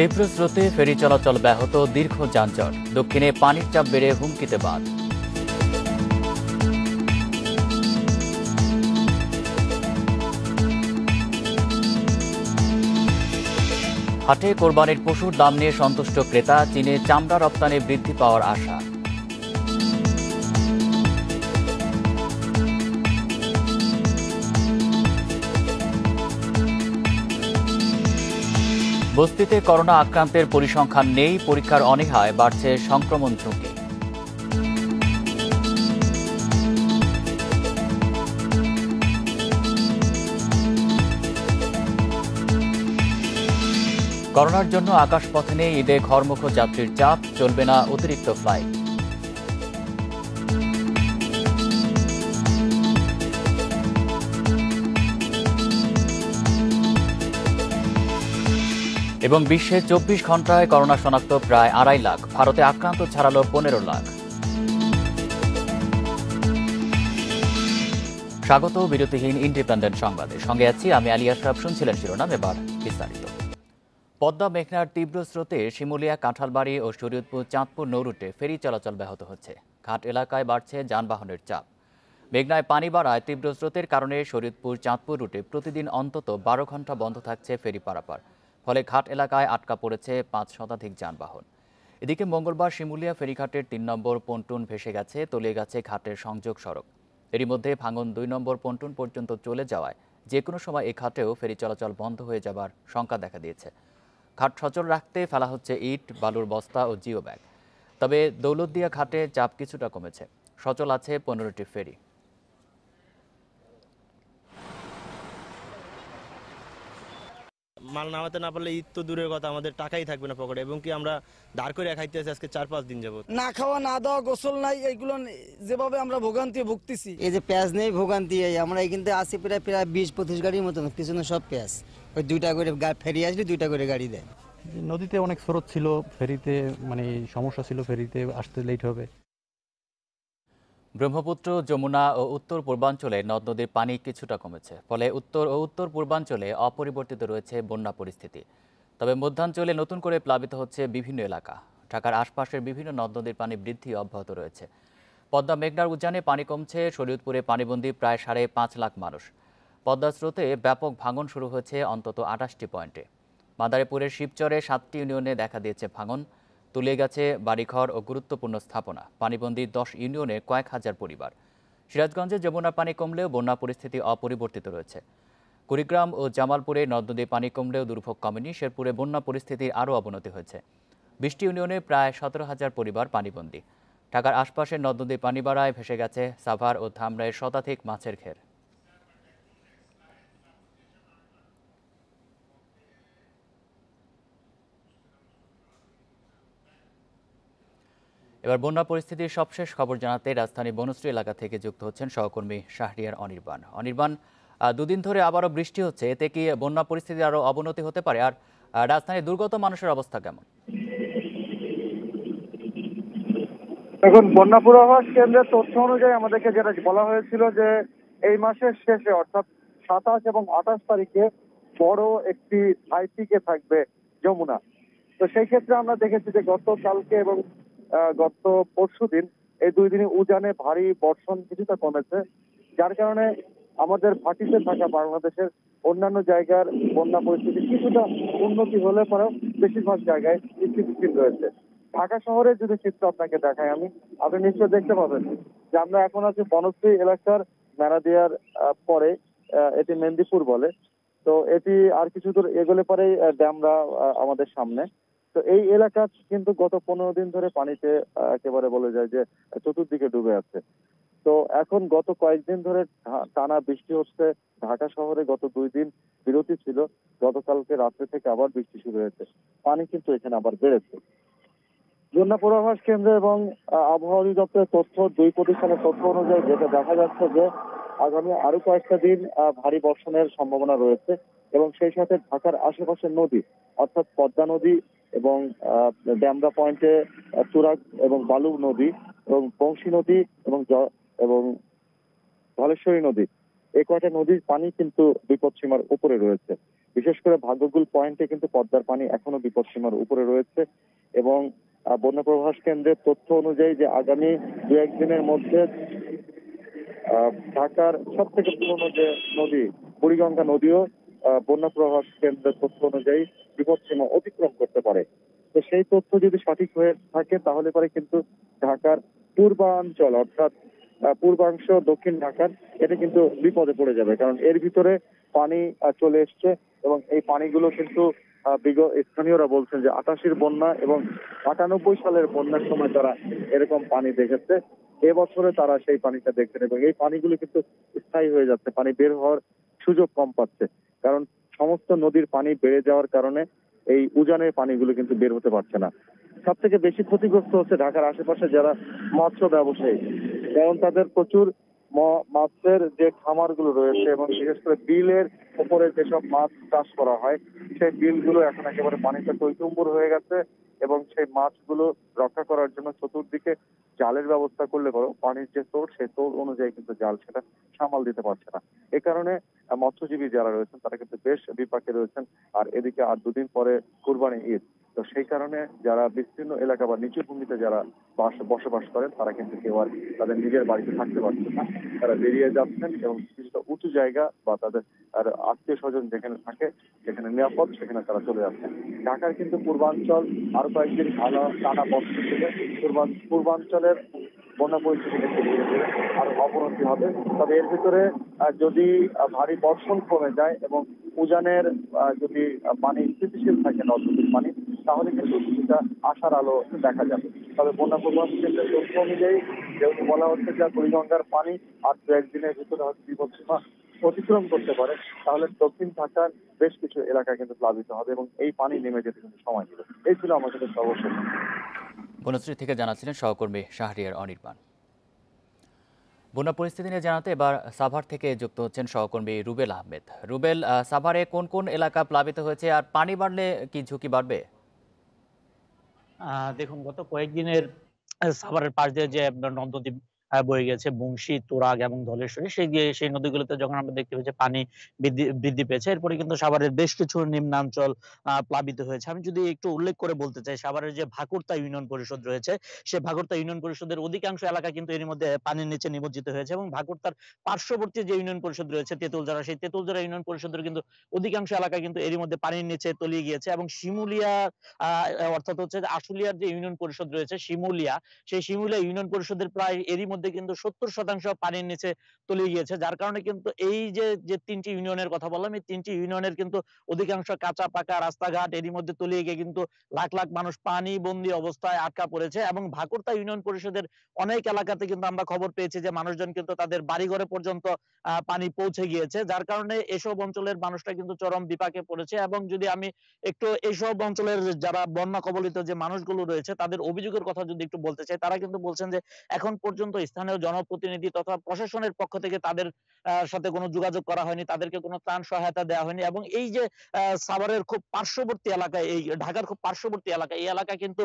तीव्र स्रोते फेरी चलाचल ब्याहत दीर्घ যানজট दक्षिणे पानी चाप बेड़े हुमकिते बाढ़। हाटे কোরবানির পশুর दाम নিয়ে সন্তুষ্ট ক্রেতা, চীনে চামড়া রপ্তানি বৃদ্ধি পাওয়ার আশা। বস্তিতে করোনা আক্রান্তের পরিসংখ্যান নেই, পরীক্ষার অনীহায় বাড়ছে সংক্রমণ ঝুঁকি। করোনার জন্য আকাশপথে নেই ঈদে ঘরমুখো যাত্রীর চাপ, চলবে না অতিরিক্ত ফ্লাইট। এবং বিশ্বে ২৪ ঘন্টায় করোনা শনাক্ত প্রায় ২.৫ লাখ, ভারতে আক্রান্ত ছাড়ালো ১৫ লাখ। স্বাগত বিরতিহীন ইন্ডিপেন্ডেন্ট সংবাদে, সঙ্গে আছি আমি আলী আশরাফ। শুনছিলেন শিরোনাম, এবার বিস্তারিত। পদ্মা মেঘনার তীব্র স্রোতে শিমুলিয়া, কাঁঠালবাড়ি ও শরীয়তপুর চাঁদপুর নৌরুটে ফেরি চলাচল ব্যাহত হচ্ছে। ঘাট এলাকায় বাড়ছে যানবাহনের চাপ। মেঘনায় পানি বাড়ায় তীব্র স্রোতের কারণে শরীয়তপুর চাঁদপুর রুটে প্রতিদিন অন্তত ১২ ঘন্টা বন্ধ থাকছে ফেরি পারাপার। ফলে ঘাট এলাকায় আটকা পড়েছে ৫ শতাধিক যানবাহন। এদিকে মঙ্গলবার শিমুলিয়া ফেরিঘাটের ৩ নম্বর পন্টুন ভেসে গেছে, তলিয়ে গেছে ঘাটের সংযোগ সড়ক। এরই মধ্যে ভাঙন ২ নম্বর পন্টুন পর্যন্ত চলে যাওয়ায় যে কোনো সময় এ ঘাটেও ফেরি চলাচল বন্ধ হয়ে যাবার শঙ্কা দেখা দিয়েছে। ঘাট সচল রাখতে ফেলা হচ্ছে ইট, বালুর বস্তা ও জিও ব্যাগ। তবে দৌলতদিয়া ঘাটে চাপ কিছুটা কমেছে, সচল আছে 15টি ফেরি। মাল নামাতে না পারলে ঈদ তো দূরের কথা, আমাদের টাকাই থাকবে না পকেটে, এবং কি আমরা দাঁড় করে খাইতে আছি আজকে 4-5 দিন যাবত। না খাওয়া, না দাওয়া, গোসল নাই, এইগুলো যেভাবে আমরা ভোগান্তি ভুগতেছি। এই যে পেঁয়াজ নেই ভোগান্তি, আমরা এখান থেকে আসি প্রায় 20-25 গাড়ির মতন, পিছনে সব পেঁয়াজ। ওই 2টা করে ফেরি আসলে 2টা করে গাড়ি দেয়। নদীতে অনেক স্রোত ছিল, ফেরিতে মানে সমস্যা ছিল, ফেরিতে আসতে লেট হবে। ব্রহ্মপুত্র, যমুনা ও উত্তর পূর্বাঞ্চলে নদ নদীর পানি কিছুটা কমেছে, ফলে উত্তর ও উত্তর পূর্বাঞ্চলে অপরিবর্তিত রয়েছে বন্যা পরিস্থিতি। তবে মধ্যাঞ্চলে নতুন করে প্লাবিত হচ্ছে বিভিন্ন এলাকা। ঢাকার আশপাশের বিভিন্ন নদ নদীর পানি বৃদ্ধি অব্যাহত রয়েছে। পদ্মা মেঘনার উজানে পানি কমছে, শরীয়তপুরে পানিবন্দী প্রায় 5.5 লাখ মানুষ। পদ্মা স্রোতে ব্যাপক ভাঙন শুরু হয়েছে অন্তত 28টি পয়েন্টে। মাদারীপুরের শিবচরে 7টি ইউনিয়নে দেখা দিয়েছে ভাঙন, তুলে গেছে বাড়িঘর ও গুরুত্বপূর্ণ স্থাপনা। পানিবন্দী 10 ইউনিয়নে কয়েক হাজার পরিবার। সিরাজগঞ্জে যমুনার পানি কমলেও বন্যা পরিস্থিতি অপরিবর্তিত রয়েছে। কুড়িগ্রাম ও জামালপুরে নদ নদীর পানি কমলেও দুর্ভোগ কমেনি। শেরপুরে বন্যা পরিস্থিতির আরও অবনতি হয়েছে। 20টি ইউনিয়নে প্রায় 17,000 পরিবার পানিবন্দী। ঢাকার আশপাশের নদ নদীর পানি বাড়ায় ভেসে গেছে সাভার ও ধামরাইয়ের শতাধিক মাছের ঘের। এবার বন্যা পরিস্থিতির সবশেষ খবর জানাতে রাজধানী বনশ্রী এলাকা থেকে যুক্ত হচ্ছেন সহকর্মী শাহরিয়ার অনির্বাণ। অনির্বাণ, দুদিন ধরে আবারও বৃষ্টি হচ্ছে, এতে কি বন্যা পরিস্থিতির আরও অবনতি হতে পারে? আর রাজধানীর দুর্গত মানুষের অবস্থা কেমন? এখন বন্যা পূর্বাভাস কেন্দ্রের তথ্য অনুযায়ী আমাদেরকে যেটা বলা হয়েছিল যে এই মাসের শেষে অর্থাৎ 27 এবং 28 তারিখে বড় একটি হাইপিকে থাকবে যমুনা। তো সেই ক্ষেত্রে আমরা দেখেছি যে গতকালকে এবং গত পরশু দিন এই 2 দিনে উজানে ভারী বর্ষণ কিছুটা কমেছে, যার কারণে আমাদের ভাটিতে থাকা বাংলাদেশের অন্যান্য জায়গার বন্যা পরিস্থিতি কিছুটা উন্নতি হলে পরেও বেশিরভাগ জায়গায় স্থিতিশীল রয়েছে। ঢাকা শহরে যদি চিত্র আপনাকে দেখাই আপনি নিশ্চয়ই দেখতে পাবেন যে আমরা এখন আছি বনশ্রী এলাকার মেরাদিয়ার পরে, এটি মেহেন্দিপুর বলে। তো এটি আর কিছু দূর এগোলে পরেই ড্যামরা আমাদের সামনে। তো এই এলাকা কিন্তু গত 15 দিন ধরে পানিতে একেবারে বলে যায় যে চতুর্দিকে ডুবে আছে। তো এখন গত কয়েকদিন ধরে টানা বৃষ্টি হচ্ছে। ঢাকা শহরে গত 2 দিন বিরতি ছিল, গতকালকে রাত্রে থেকে আবার বৃষ্টি শুরু হয়েছে, পানি কিন্তু এখানে আবার বেড়েছে। বন্যা পূর্বাভাস কেন্দ্র এবং আবহাওয়া অধিদপ্তরের তথ্য, দুই প্রতিষ্ঠানের তথ্য অনুযায়ী যেটা দেখা যাচ্ছে যে আগামী আরো কয়েকটা দিন ভারী বর্ষণের সম্ভাবনা রয়েছে, এবং সেই সাথে ঢাকার আশেপাশের নদী অর্থাৎ পদ্মা নদী এবং ড্যামরা পয়েন্টে চুরাগ এবং বালু নদী এবং বংশী নদী এবং ধলেশ্বরী নদী, এই কয়টা নদীর পানি কিন্তু বিপদসীমার উপরে রয়েছে। বিশেষ করে ভাগ্যকুল পয়েন্টে কিন্তু পদ্মার পানি এখনো বিপদসীমার উপরে রয়েছে এবং বন্যা পূর্বাভাস কেন্দ্রের তথ্য অনুযায়ী যে আগামী দুই একদিনের মধ্যে ঢাকার সবথেকে পুরনো যে নদী বুড়িগঙ্গা নদীও বন্যা পূর্বাভাস কেন্দ্রের তথ্য অনুযায়ী বিপদসীমা অতিক্রম করতে পারে। তো সেই তথ্য যদি সঠিক হয়ে থাকে তাহলে পরে কিন্তু ঢাকার পূর্বাঞ্চল অর্থাৎ পূর্বাংশ দক্ষিণ ঢাকার এটা কিন্তু বিপদে পড়ে যাবে, কারণ এর ভিতরে পানি চলে এসছে এবং এই পানিগুলো কিন্তু বিগত স্থানীয়রা বলছেন যে ৮৮-এর বন্যা এবং ৯৮ সালের বন্যার সময় তারা এরকম পানি দেখেছে, এবছরে তারা সেই পানিটা দেখছেন এবং এই পানিগুলো কিন্তু স্থায়ী হয়ে যাচ্ছে, পানি বের হওয়ার সুযোগ কম পাচ্ছে, কারণ সমস্ত নদীর পানি বেড়ে যাওয়ার কারণে এই উজানের পানিগুলো কিন্তু বের হতে পারছে না। সব থেকে বেশি ক্ষতিগ্রস্ত হচ্ছে ঢাকার আশেপাশে যারা মৎস্য ব্যবসায়ী, কারণ তাদের প্রচুর মাছের যে খামারগুলো রয়েছে এবং বিশেষ করে বিলের উপরে যেসব মাছ চাষ করা হয় সেই বিলগুলো এখন একেবারে পানিতে টইটুম্বুর হয়ে গেছে এবং সেই মাছগুলো রক্ষা করার জন্য চতুর্দিকে জালের ব্যবস্থা করলে বড় পানির যে তোর সেই তোর অনুযায়ী কিন্তু জাল সেটা সামাল দিতে পারছে না, এ কারণে মৎস্যজীবী যারা রয়েছেন তারা কিন্তু বেশ বিপাকে রয়েছেন। আর এদিকে আর দুদিন পরে কুরবানি ঈদ, তো সেই কারণে যারা বিস্তীর্ণ এলাকা বা নিচু ভূমিতে যারা বসবাস করেন তারা কিন্তু কেউ আর তাদের নিজের বাড়িতে থাকতে পারছেন না, তারা বেরিয়ে যাচ্ছেন এবং কিছুটা উঁচু জায়গা বা তাদের আর আত্মীয় স্বজন যেখানে থাকে যেখানে নিরাপদ সেখানে তারা চলে যাচ্ছেন। ঢাকার কিন্তু পূর্বাঞ্চল আরো কয়েকদিন ভালো টানা বর্ষণ থেকে পূর্বাঞ্চলের বন্যা পরিস্থিতি আরো অবনতি হবে, তবে এর ভিতরে যদি ভারী বর্ষণ কমে যায় এবং উজানের যদি পানি স্থিতিশীল থাকে নদীর পানি তাহলে কিন্তু কিছুটা আশার আলো দেখা যাবে। তবে বন্যা পূর্বাভাস কেন্দ্রের তথ্য অনুযায়ী যেহেতু বলা হচ্ছে যে বুড়িগঙ্গার পানি আর দু একদিনের ভিতরে হয়তো বিপদসীমা অতিক্রম করতে পারে, তাহলে দক্ষিণ ঢাকার বেশ কিছু এলাকা কিন্তু প্লাবিত হবে এবং এই পানি নেমে যেতে কিন্তু সময় নেবে। এই ছিল আমাদের সর্বশেষ। বনশ্রী থেকে জানাচ্ছিলেন সহকর্মী শাহরিয়ার অনির্বাণ। বন্যা পরিস্থিতি নিয়ে জানাতে এবার সাভার থেকে যুক্ত হচ্ছেন সহকর্মী রুবেল আহমেদ। রুবেল, সাভারে কোন কোন এলাকা প্লাবিত হয়েছে আর পানি বাড়লে কি ঝুঁকি বাড়বে? দেখুন, গত কয়েকদিনের সাভারের পাশ দিয়ে যে নদী বয়ে গেছে বংশী, তোরাগ এবং ধলেশ্বরী, সেই নদীগুলোতে যখন আমরা দেখতে পেয়েছি পানি বৃদ্ধি পেয়েছে, এরপরে কিন্তু সাভারের বেশ কিছু নিম্নাঞ্চল প্লাবিত হয়েছে। আমি যদি একটু উল্লেখ করে বলতে চাই, সাভারের যে ভাকুরতা ইউনিয়ন পরিষদ রয়েছে সেই ভাকুরতা ইউনিয়ন পরিষদের অধিকাংশ এলাকা কিন্তু এর মধ্যে পানির নিচে নিমজ্জিত হয়েছে এবং ভাকুরতার পার্শ্ববর্তী যে ইউনিয়ন পরিষদ রয়েছে তেঁতুলজোড়া, সেই তেঁতুলজোড়া ইউনিয়ন পরিষদের কিন্তু অধিকাংশ এলাকা কিন্তু এর মধ্যে পানির নিচে তলিয়ে গিয়েছে এবং শিমুলিয়া অর্থাৎ হচ্ছে আশুলিয়ার যে ইউনিয়ন পরিষদ রয়েছে শিমুলিয়া, সেই শিমুলিয়া ইউনিয়ন পরিষদের প্রায় এরই কিন্তু ৭০% পানির নিচে তলিয়ে গিয়েছে, যার কারণে কিন্তু এই যে তিনটি ইউনিয়নের কথা বললাম এই তিনটি ইউনিয়নের কিন্তু অধিকাংশ কাঁচা পাকা রাস্তাঘাট এরই মধ্যে তলিয়ে গিয়ে কিন্তু লাখ লাখ মানুষ পানি বন্দী অবস্থায় আটকা পড়েছে এবং ভাকুরতা ইউনিয়ন পরিষদের অনেক এলাকাতে কিন্তু আমরা খবর পেয়েছি যে মানুষজন কিন্তু তাদের বাড়িঘরে পর্যন্ত পানি পৌঁছে গিয়েছে, যার কারণে এসব অঞ্চলের মানুষরা কিন্তু চরম বিপাকে পড়েছে। এবং যদি আমি একটু এসব অঞ্চলের যারা বন্যা কবলিত যে মানুষগুলো রয়েছে তাদের অভিযোগের কথা যদি একটু বলতে চাই, তারা কিন্তু বলছেন যে এখন পর্যন্ত স্থানীয় জনপ্রতিনিধি তথা প্রশাসনের পক্ষ থেকে তাদের সাথে কোনো যোগাযোগ করা হয়নি, তাদেরকে কোনো ত্রাণ সহায়তা দেওয়া হয়নি এবং এই যে সাভারের খুব পার্শ্ববর্তী এলাকা, এই ঢাকার খুব পার্শ্ববর্তী এলাকা, এই এলাকা কিন্তু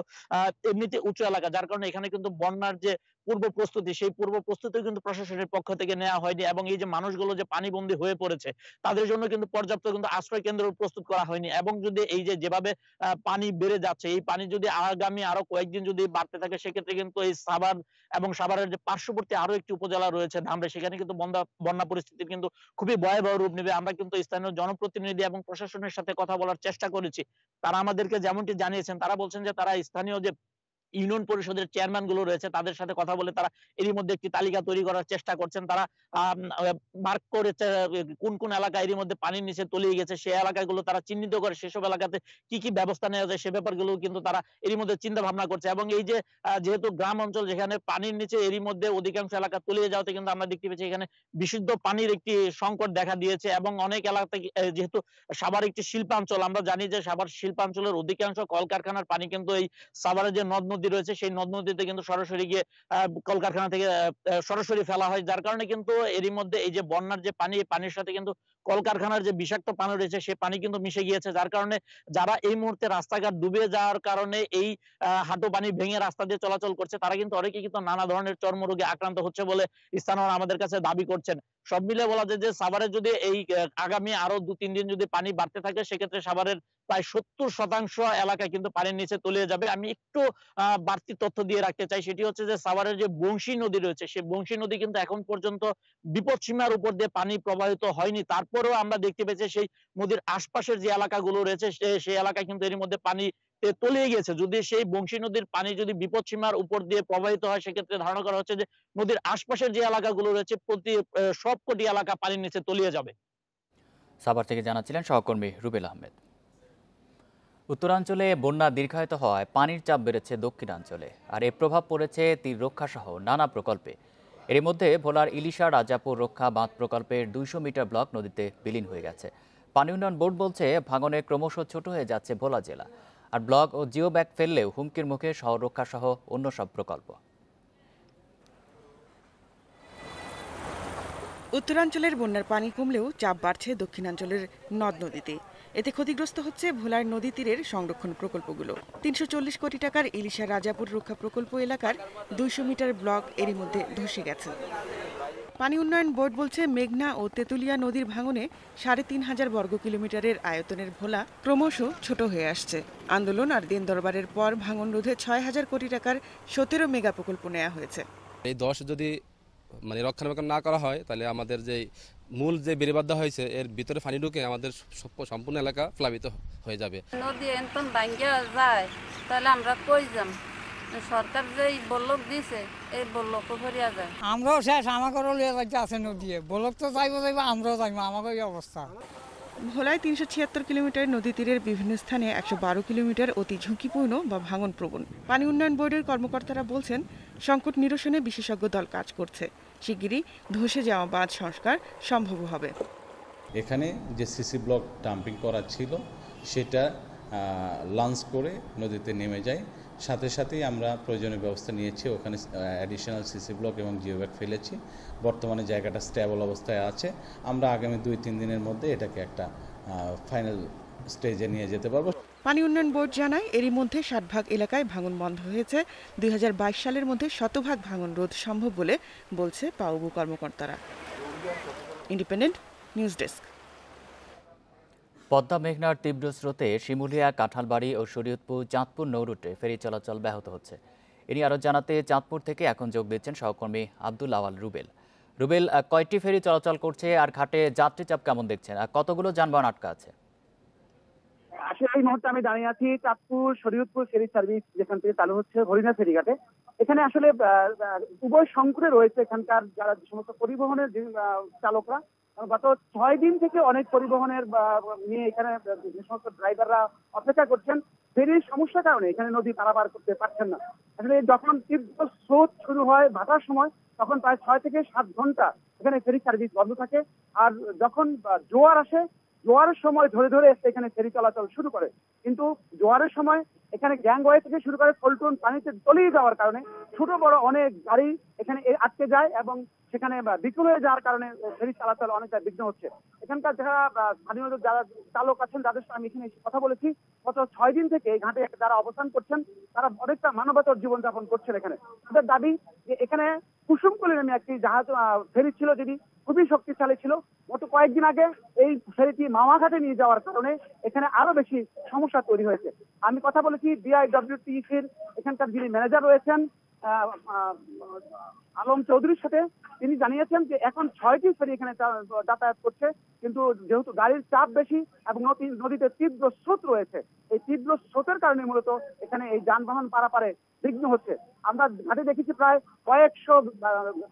এমনিতে উঁচু এলাকা, যার কারণে এখানে কিন্তু বন্যার যে পূর্ব প্রস্তুতি সেই পূর্ব প্রস্তুতি কিন্তু প্রশাসনের পক্ষ থেকে নেওয়া হয়নি এবং এই যে মানুষগুলো যে পানিবন্দী হয়ে পড়েছে তাদের জন্য কিন্তু পর্যাপ্ত কিন্তু আশ্রয় কেন্দ্র প্রস্তুত করা হয়নি এবং যদি এই যে যেভাবে পানি বেড়ে যাচ্ছে এই পানি যদি আগামী আরো কয়েকদিন যদি বাড়তে থাকে সেক্ষেত্রে কিন্তু এই সাভার এবং সাভারের যে পার্শ্ববর্তী আরো একটি উপজেলা রয়েছে ধামরাই, সেখানে কিন্তু বন্যা পরিস্থিতি কিন্তু খুবই ভয়াবহ রূপ নেবে। আমরা কিন্তু স্থানীয় জনপ্রতিনিধি এবং প্রশাসনের সাথে কথা বলার চেষ্টা করেছি, তারা আমাদেরকে যেমনটি জানিয়েছেন তারা বলছেন যে তারা স্থানীয় যে ইউনিয়ন পরিষদের চেয়ারম্যান গুলো রয়েছে তাদের সাথে কথা বলে তারা এরই মধ্যে একটি তালিকা তৈরি করার চেষ্টা করছেন, তারা মার্ক করেছে কোন কোন এলাকা এরই মধ্যে পানির নিচে তলিয়ে গেছে, সেই এলাকাগুলো তারা চিহ্নিত করে সেসব এলাকাতে কি কি ব্যবস্থা নেওয়া যায় সে ব্যাপারগুলো কিন্তু তারা এরই মধ্যে চিন্তা ভাবনা করছে। এবং এই যে যেহেতু গ্রাম অঞ্চল যেখানে পানির নিচে এরই মধ্যে অধিকাংশ এলাকা তলিয়ে যাওয়াতে কিন্তু আমরা দেখতে পেয়েছি এখানে বিশুদ্ধ পানির একটি সংকট দেখা দিয়েছে এবং অনেক এলাকাতে যেহেতু সাভার একটি শিল্পাঞ্চল, আমরা জানি যে সাভার শিল্পাঞ্চলের অধিকাংশ কলকারখানার পানি কিন্তু এই সাভারের যে নদ নদী রয়েছে সেই নদ নদীতে কিন্তু সরাসরি গিয়ে কলকারখানা থেকে সরাসরি ফেলা হয়, যার কারণে কিন্তু এরই মধ্যে এই যে বন্যার যে পানি এই পানির সাথে কিন্তু কলকারখানার যে বিষাক্ত পানি রয়েছে সেই পানি কিন্তু মিশে গিয়েছে, যার কারণে যারা এই মুহূর্তে রাস্তাঘাট ডুবে যাওয়ার কারণে এই হাঁটু পানি ভেঙে রাস্তা দিয়ে চলাচল করছে তারা কিন্তু অনেকেই কিন্তু নানা ধরনের চর্মরোগে আক্রান্ত হচ্ছে বলে স্থানীয়রা আমাদের কাছে দাবি করছেন। সব মিলে বলা যায় যে সাভারে যদি এই আগামী আরো 2-3 দিন যদি পানি বাড়তে থাকে সেক্ষেত্রে সাভারের প্রায় 70% এলাকা কিন্তু পানির নিচে তলিয়ে যাবে। আমি একটু বাড়তি তথ্য দিয়ে রাখতে চাই, সেটি হচ্ছে যে সাভারের যে বংশী নদী রয়েছে সেই বংশী নদী কিন্তু এখন পর্যন্ত বিপদ সীমার উপর দিয়ে পানি প্রবাহিত হয়নি, তারপরেও আমরা দেখতে পেয়েছি সেই নদীর আশপাশের যে এলাকাগুলো রয়েছে সেই এলাকা কিন্তু এর মধ্যে পানি তলিয়ে গেছে। যদি সেই বংশী নদীর পানি যদি বিপদ সীমার উপর দিয়ে প্রবাহিত হয় সেক্ষেত্রে ধারণা করা হচ্ছে যে নদীর আশপাশের যে এলাকাগুলো রয়েছে প্রতি সবকটি এলাকা পানির নিচে তলিয়ে যাবে। সাভার থেকে জানাচ্ছিলেন সহকর্মী রুবেল আহমেদ। উত্তরাঞ্চলে বন্যা দীর্ঘায়িত হওয়ায় পানির চাপ বেড়েছে দক্ষিণাঞ্চলে, আর এর প্রভাব পড়েছে তীর রক্ষা সহ নানা প্রকল্পে। এর মধ্যে ভোলার ইলিশা রাজাপুর রক্ষা বাঁধ প্রকল্পের 200 মিটার ব্লক নদীতে বিলীন হয়ে গেছে। পানি উন্নয়ন বোর্ড বলছে ভাঙনে ক্রমশ ছোট হয়ে যাচ্ছে ভোলা জেলা, আর ব্লক ও জিও ব্যাগ ফেললেও হুমকির মুখে শহর রক্ষা সহ অন্য সব প্রকল্প। উত্তরাঞ্চলের বন্যার পানি কমলেও চাপ বাড়ছে দক্ষিণাঞ্চলের নদ নদীতে, এতে ক্ষতিগ্রস্ত হচ্ছে ভোলার নদী তীরের সংরক্ষণ প্রকল্পগুলো। 340 কোটি টাকার ইলিশা রাজাপুর রক্ষা প্রকল্প এলাকার 200 মিটার ব্লক এরই মধ্যে ধসে গেছে। পানি উন্নয়ন বোর্ড বলছে মেঘনা ও তেঁতুলিয়া নদীর ভাঙনে 3500 বর্গ কিলোমিটারের আয়তনের ভোলা ক্রমশ ছোট হয়ে আসছে। আন্দোলন আর দিন দরবারের পর ভাঙন রোধে 6000 কোটি টাকার 17 মেগা প্রকল্প নেওয়া হয়েছে। এই 10 যদি রক্ষণাবেক্ষণ না করা হয় তাহলে আমাদের যে মূল যে বেড়িবাধা হয়েছে এর ভিতরে পানি ঢুকে আমাদের সম্পূর্ণ এলাকা প্লাবিত হয়ে যাবে। নদী একদম ভাঙিয়া যায় তাহলে আমরা কই যাব? সরকার যেই বল্লক দিছে এই বল্লক ভরিয়া যায়। আমরাও শেষ, আমাকেও লিয়ে লাগতে আছে নদী, বল্লক তো যাইব আমরাও যাইব, আমাকে এই অবস্থা। ভোলায় 376 কিলোমিটার নদী তীরের বিভিন্ন স্থানে 112 কিলোমিটার অতি ঝুঁকিপূর্ণ বা ভাঙন প্রবণ। পানি উন্নয়ন বোর্ডের কর্মকর্তারা বলছেন সংকট নিরসনে বিশেষজ্ঞ দল কাজ করছে, শিগগিরই ধসে যাওয়া বাঁধ সংস্কার সম্ভব হবে। এখানে যে সিসি ব্লক ডাম্পিং করা ছিল সেটা লঞ্চ করে নদীতে নেমে যায়, সাথে সাথেই আমরা প্রয়োজনীয় ব্যবস্থা নিয়েছি, ওখানে অ্যাডিশনাল সিসি ব্লক এবং জিও ব্যাগ ফেলেছি। বর্তমানে জায়গাটা স্টেবল অবস্থায় আছে, আমরা আগামী 2-3 দিনের মধ্যে এটাকে একটা ফাইনাল স্টেজে নিয়ে যেতে পারবো। পানি উন্নয়ন বোর্ড জানায় এরই মধ্যে 60% এলাকায় ভাঙন বন্ধ হয়েছে। 2022 সালের মধ্যে 100% ভাঙন রোধ সম্ভব বলে বলছে পাউবু কর্মকর্তারা। Independent news desk. পদ্মা মেঘনার তীব্র স্রোতে শিমুলিয়া, কাঁঠালবাড়ি ও শরীয়তপুর, চাঁদপুর নৌরুটে ফেরি চলাচল ব্যাহত হচ্ছে। এনি আরও জানাতে চাঁদপুর থেকে এখন যোগ দিচ্ছেন সহকর্মী আব্দুল আওয়াল রুবেল। রুবেল, কয়টি ফেরি চলাচল করছে আর ঘাটে যাত্রী চাপ কেমন দেখছেন? আর কতগুলো যানবাহন আটকা আছে? আসলে এই মুহূর্তে আমি দাঁড়িয়ে আছি চাঁদপুর শরীয়তপুর ফেরি সার্ভিস, যেখান থেকে চালু হচ্ছে হরিণা ফেরিঘাটে। এখানে আসলে উভয় সংকটে রয়েছে এখানকার যারা সমস্ত পরিবহনের চালকরা। গত 6 দিন থেকে অনেক পরিবহনের নিয়ে এখানে যে সমস্ত ড্রাইভাররা অপেক্ষা করছেন ফেরির সমস্যার কারণে, এখানে নদী পারাপার করতে পারছেন না। আসলে যখন তীব্র স্রোত শুরু হয় ভাটার সময় তখন প্রায় 6 থেকে 7 ঘন্টা এখানে ফেরি সার্ভিস বন্ধ থাকে, আর যখন জোয়ার আসে জোয়ারের সময় ধরে ধরে এখানে ফেরি চলাচল শুরু করে। কিন্তু জোয়ারের সময় এখানে গ্যাংওয়ে থেকে শুরু করে পল্টন পানিতে তলিয়ে যাওয়ার কারণে ছোট বড় অনেক গাড়ি এখানে আটকে যায় এবং সেখানে বিকল হয়ে যাওয়ার কারণে ফেরি চলাচল অনেকটা বিঘ্ন হচ্ছে। এখানকার যারা স্থানীয় যারা চালক আছেন তাদের সাথে আমি এখানে কথা বলেছি, গত 6 দিন থেকে ঘাটে যারা অবস্থান করছেন তারা অনেকটা মানবতার জীবনযাপন করছেন। এখানে তাদের দাবি যে এখানে কুসুমকলি নামে একটি জাহাজ ফেরি ছিল যেটি খুবই শক্তিশালী ছিল, গত কয়েকদিন আগে এই ফেরিটি মামাঘাটে নিয়ে যাওয়ার কারণে এখানে আরো বেশি সমস্যা তৈরি হয়েছে। আমি কথা বলেছি ডিআইডব্লিউটিসির এখানকার যিনি ম্যানেজার রয়েছেন আলম চৌধুরীর সাথে, তিনি জানিয়েছেন যে এখন 6টি ফেরি এখানে যাতায়াত করছে, কিন্তু যেহেতু গাড়ির চাপ বেশি এবং নদীতে তীব্র স্রোত রয়েছে এই তীব্র স্রোতের কারণে মূলত এখানে এই যানবাহন পারাপারে বিঘ্ন হচ্ছে। আমরা ঘাটে দেখেছি প্রায় কয়েকশো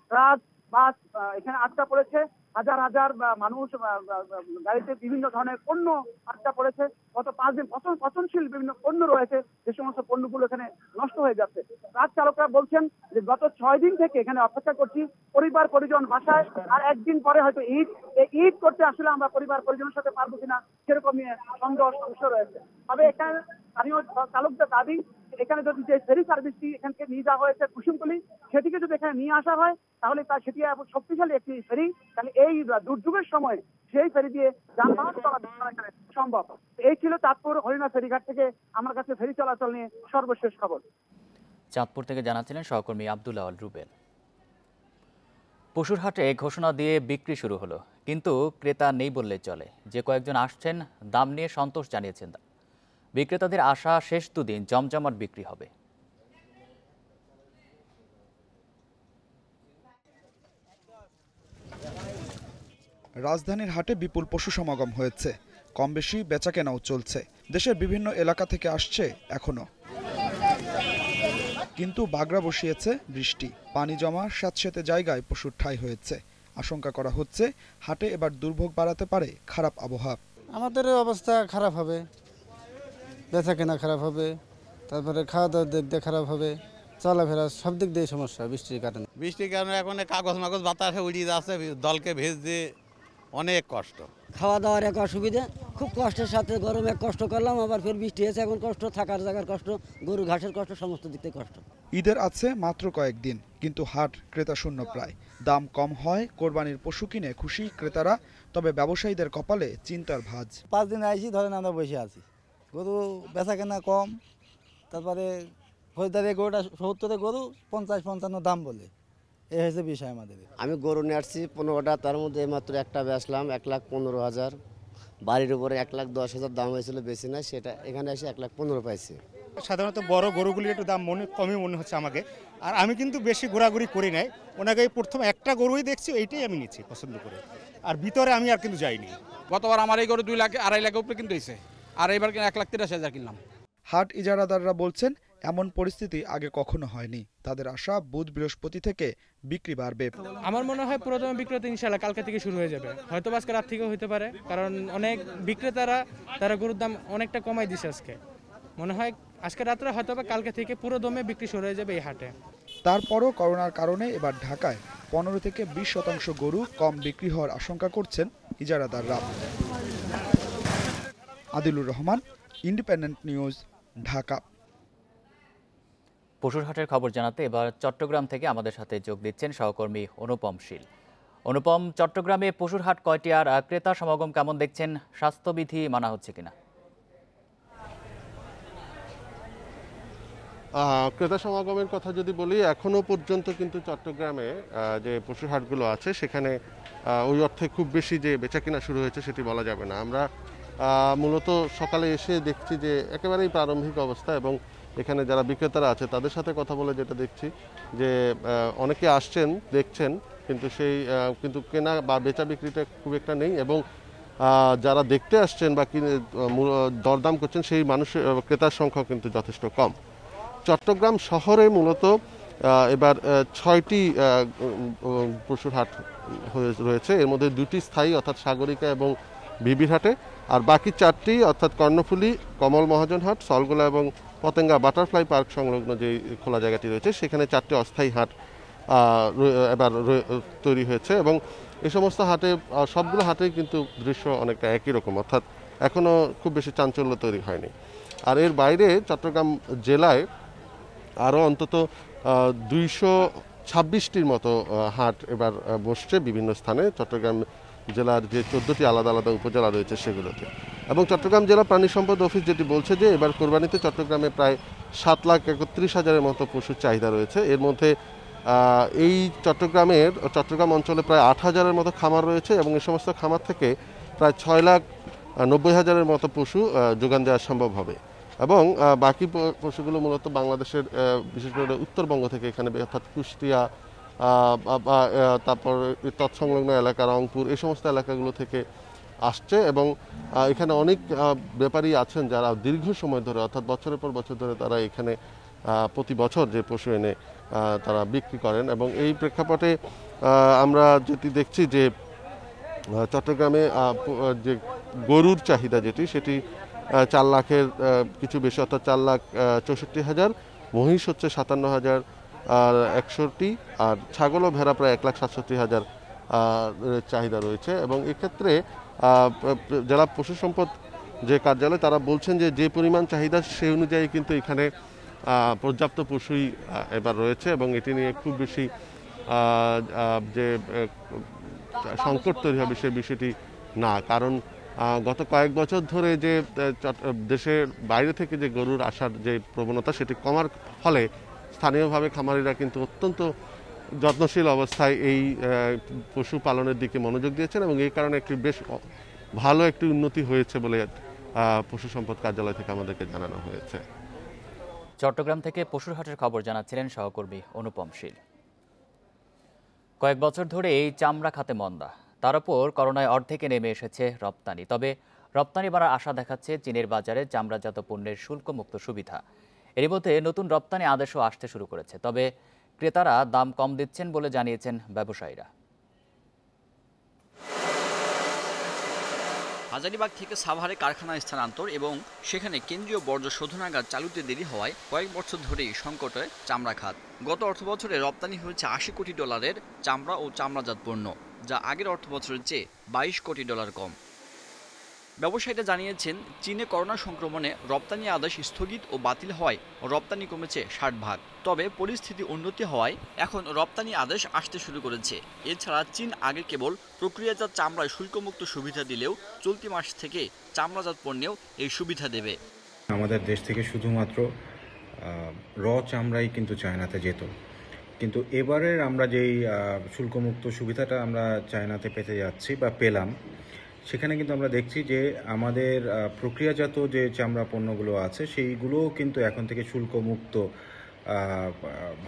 ট্রাক বাস এখানে আটকা পড়েছে, হাজার হাজার মানুষ গাড়িতে বিভিন্ন ধরনের পণ্য আটকা পড়েছে। গত 5 দিন পচনশীল বিভিন্ন পণ্য রয়েছে, যে সমস্ত পণ্যগুলো এখানে নষ্ট হয়ে যাচ্ছে। ট্রাক চালকরা বলছেন যে গত 6 দিন থেকে এখানে অপেক্ষা করছি, পরিবার পরিজন বাসায়, আর একদিন পরে হয়তো ঈদ, এই ঈদ করতে আসলে আমরা পরিবার পরিজনের সাথে পারবো কিনা সেরকম নিয়ে সন্দেহ সমস্যা রয়েছে। তবে এখানে স্থানীয় চালকদের দাবি এখানে যদি যে ফেরি সার্ভিসটি এখানকে নিয়ে যাওয়া হয়েছে কুসুমকলি, সেটিকে যদি এখানে নিয়ে আসা হয় তাহলে তা সেটি এবং শক্তিশালী একটি ফেরি, তাহলে এই দুর্যোগের সময় সেই ফেরি দিয়ে যানবাহন চলাচল সম্ভব। এই ছিল চাঁদপুর হরিণা ফেরিঘাট থেকে আমার কাছে ফেরি চলাচল নিয়ে সর্বশেষ খবর। চাঁদপুর থেকে জানাচ্ছিলেন সহকর্মী আব্দুল্লাহ আল রুবেল। পশুর হাটে ঘোষণা দিয়ে বিক্রি শুরু হলো, কিন্তু ক্রেতা নেই বললে চলে। যে কয়েকজন আসছেন দাম নিয়ে সন্তোষ জানিয়েছেন বিক্রেতাদের। আশা শেষ দুদিন জমজমাট বিক্রি হবে। রাজধানীর হাটে বিপুল পশু সমাগম হয়েছে, কম বেশি বেচাকেনাও চলছে। দেশের বিভিন্ন এলাকা থেকে আসছে এখনো, কিন্তু বাগড়া বসিয়েছে বৃষ্টি। পানি জমা স্যাঁতসেঁতে জায়গায় পশুর ঠাঁই হয়েছে। আশঙ্কা করা হচ্ছে হাটে এবার দুর্ভোগ বাড়াতে পারে খারাপ আবহাওয়া। আমাদের অবস্থা খারাপ হবে, বেচাকেনা খারাপ হবে, তারপরে খাওয়া দাওয়ার দিক দিয়ে খারাপ হবে, চলাফেরা সব দিক দিয়ে সমস্যা বৃষ্টির কারণে। বৃষ্টির কারণে এখন কাগজ মাগজ বাতাসে উড়িয়ে যাচ্ছে, দলকে ভেজ দিয়ে অনেক কষ্ট। খাওয়া দাওয়ার এক অসুবিধা, খুব কষ্টের সাথে গরমে কষ্ট করলাম, আবার ফের বৃষ্টি হয়েছে, এখন কষ্ট, থাকার জায়গার কষ্ট, গরু ঘাসের কষ্ট, সমস্ত দিক থেকে কষ্ট। ঈদের আছে মাত্র কয়েকদিন, কিন্তু হাট ক্রেতা শূন্য প্রায়। দাম কম হয়, কোরবানির পশু কিনে খুশি ক্রেতারা, তবে ব্যবসায়ীদের কপালে চিন্তার ভাঁজ। 5 দিন আইছি, ধরেন আমরা বসে আছি, গরু বেচা কেনা কম। তারপরে খরিদ্দারে গরুটা 70-এ গরু 50-55 দাম বলে, এই হয়েছে বিষয় আমাদের। আমি গরু নিয়ে আসছি 15টা, তার মধ্যে মাত্র একটা বেচলাম 1,15,000। বাড়ির উপরে 1,10,000 দাম হয়েছিল, বেশি না, সেটা এখানে এসে 1,15,000 পাইছি। সাধারণত বড় গরুগুলির একটু দাম কমই মনে হচ্ছে আমাকে। আর আমি কিন্তু বেশি ঘোরাঘুরি করি নাই, ওনাকে প্রথম একটা গরুই দেখছি, এইটাই আমি নিচ্ছি পছন্দ করে। আর ভিতরে আমি আর কিন্তু যাইনি। গতবার আমার এই গরু 2 লাখ 2.5 লাখের উপরে কিন্তু হয়েছে, আর এবার 1,83,000 কিনলাম। হাট ইজারাদাররা বলছেন এমন পরিস্থিতি আগে কখনো হয়নি। তাদের আশা বুধ বৃহস্পতি থেকে বিক্রি বাড়বে। আমার মনে হয় পুরোদমে বিক্রেতা ইনশাআল্লাহ কালকে থেকে শুরু হয়ে যাবে, হয়তো আজকে রাত থেকেও হতে পারে, কারণ অনেক বিক্রেতারা তারা গরুর দাম অনেকটা কমাই দিয়েছে। আজকে মনে হয় আজকে রাত্রে হয়তো কালকে থেকে পুরোদমে বিক্রি শুরু হয়ে যাবে এই হাটে। তারপরও করোনার কারণে এবার ঢাকায় 15 থেকে 20% গরু কম বিক্রি হওয়ার আশঙ্কা করছেন ইজারাদাররা। Adilur Rahman, independent news, Dhaka. পশুর হাটের খবর জানাতে এবার চট্টগ্রাম থেকে আমাদের সাথে যোগ দিচ্ছেন সহকর্মী অনুপম শীল। অনুপম, চট্টগ্রামে পশুর হাট কয়টি, আর ক্রেতা সমাগম কেমন দেখছেন? স্বাস্থ্যবিধি মানা হচ্ছে কিনা? ক্রেতা সমাগমের কথা যদি বলি, এখনো পর্যন্ত কিন্তু চট্টগ্রামে যে পশুর হাটগুলো আছে সেখানে ওই অর্থে খুব বেশি যে বেচাকেনা শুরু হয়েছে সেটি বলা যাবে না। আমরা মূলত সকালে এসে দেখছি যে একেবারেই প্রারম্ভিক অবস্থা, এবং এখানে যারা বিক্রেতারা আছে তাদের সাথে কথা বলে যেটা দেখছি যে অনেকে আসছেন, দেখছেন, কিন্তু কিন্তু কেনা বা বেচা বিক্রিটা খুব একটা নেই। এবং যারা দেখতে আসছেন বা দরদাম করছেন সেই মানুষের ক্রেতার সংখ্যা কিন্তু যথেষ্ট কম। চট্টগ্রাম শহরে মূলত এবার 6টি পশুর হাট রয়েছে, এর মধ্যে 2টি স্থায়ী অর্থাৎ সাগরিকা এবং বিবির হাটে, আর বাকি 4টি অর্থাৎ কর্ণফুলী, কমল মহাজন হাট, সলগোলা এবং পতেঙ্গা বাটারফ্লাই পার্ক সংলগ্ন যে খোলা জায়গাটি রয়েছে সেখানে 4টি অস্থায়ী হাট এবার তৈরি হয়েছে। এবং এই সমস্ত হাটে, সবগুলো হাটেই কিন্তু দৃশ্য অনেকটা একই রকম, অর্থাৎ এখনও খুব বেশি চাঞ্চল্য তৈরি হয়নি। আর এর বাইরে চট্টগ্রাম জেলায় আরও অন্তত 226টির মতো হাট এবার বসছে বিভিন্ন স্থানে, চট্টগ্রাম জেলার যে 14টি আলাদা আলাদা উপজেলা রয়েছে সেগুলোতে। এবং চট্টগ্রাম জেলা প্রাণী সম্পদ অফিস যেটি বলছে যে এবার কোরবানিতে চট্টগ্রামে প্রায় 7,31,000 মতো পশুর চাহিদা রয়েছে। এর মধ্যে এই চট্টগ্রাম অঞ্চলে প্রায় 8,000 মতো খামার রয়েছে, এবং এই সমস্ত খামার থেকে প্রায় 6,90,000 মতো পশু যোগান দেওয়া সম্ভব হবে। এবং বাকি পশুগুলো মূলত বাংলাদেশের, বিশেষ করে উত্তরবঙ্গ থেকে এখানে অর্থাৎ কুষ্টিয়া, তারপর তৎসংলগ্ন এলাকা, রংপুর, এই সমস্ত এলাকাগুলো থেকে আসছে। এবং এখানে অনেক ব্যাপারী আছেন যারা দীর্ঘ সময় ধরে অর্থাৎ বছরের পর বছর ধরে তারা এখানে প্রতি বছর যে পশু এনে তারা বিক্রি করেন। এবং এই প্রেক্ষাপটে আমরা যেটি দেখছি যে চট্টগ্রামে যে গরুর চাহিদা যেটি, সেটি 4 লাখের কিছু বেশি, অর্থাৎ 4,64,000, মহিষ হচ্ছে 57,100টি, আর ছাগল ও ভেড়া প্রায় 1,67,000 চাহিদা রয়েছে। এবং এক্ষেত্রে জেলা পশু সম্পদ যে কার্যালয় তারা বলছেন যে যে পরিমাণ চাহিদা সেই অনুযায়ী কিন্তু এখানে পর্যাপ্ত পশুই এবার রয়েছে, এবং এটি নিয়ে খুব বেশি যে সংকট তৈরি হবে সেই বিষয়টি না। কারণ গত কয়েক বছর ধরে যে দেশের বাইরে থেকে যে গরুর আসার যে প্রবণতা সেটি কমার ফলে স্থানীয়ভাবে খামারিরা কিন্তু অত্যন্ত যত্নশীল অবস্থায় এই পশুপালনের দিকে মনোযোগ দিয়েছেন এবং এই কারণে একটি বেশ ভালো একটি উন্নতি হয়েছে বলে পশু সম্পদ কার্যালয় থেকে আমাদেরকে জানানো হয়েছে। চট্টগ্রাম থেকে পশুর হাটের খবর জানাচ্ছিলেন সহকর্মী অনুপম শীল। কয়েক বছর ধরে এই চামড়া খাতে মন্দা, তার উপর করোনায় অর্ধেকে নেমে এসেছে রপ্তানি। তবে রপ্তানি বাড়ার আশা দেখাচ্ছে চীনের বাজারে চামড়াজাত পণ্যের শুল্কমুক্ত সুবিধা। এর মধ্যে নতুন রপ্তানি আদেশও আসতে শুরু করেছে, তবে ক্রেতারা দাম কম দিচ্ছেন বলে জানিয়েছেন ব্যবসায়ীরা। হাজারিবাগ থেকে সাভারে কারখানা স্থানান্তর এবং সেখানে কেন্দ্রীয় বর্জ্য শোধনাগার চালুতে দেরি হওয়ায় কয়েক বছর ধরেই সংকটে চামড়া খাত। গত অর্থবছরে রপ্তানি হয়েছে $80 কোটি চামড়া ও চামড়াজাত পণ্য, যা আগের অর্থবছরের চেয়ে $22 কোটি কম। ব্যবসায়ীরা জানিয়েছেন চীনে করোনা সংক্রমণে রপ্তানি আদেশ স্থগিত ও বাতিল হওয়ায় রপ্তানি কমেছে 60%। তবে পরিস্থিতি উন্নতি হওয়ায় এখন রপ্তানি আদেশ আসতে শুরু করেছে। এছাড়া চীন আগে কেবল প্রক্রিয়াজাত চামড়ায় শুল্কমুক্ত সুবিধা দিলেও চলতি মাস থেকে চামড়াজাত পণ্যেও এই সুবিধা দেবে। আমাদের দেশ থেকে শুধুমাত্র র চামড়াই কিন্তু চায়নাতে যেত, কিন্তু এবারের আমরা যেই শুল্কমুক্ত সুবিধাটা আমরা চায়নাতে পেতে যাচ্ছি বা পেলাম, সেখানে কিন্তু আমরা দেখছি যে আমাদের প্রক্রিয়াজাত যে চামড়া পণ্যগুলো আছে সেইগুলোও কিন্তু এখন থেকে শুল্কমুক্ত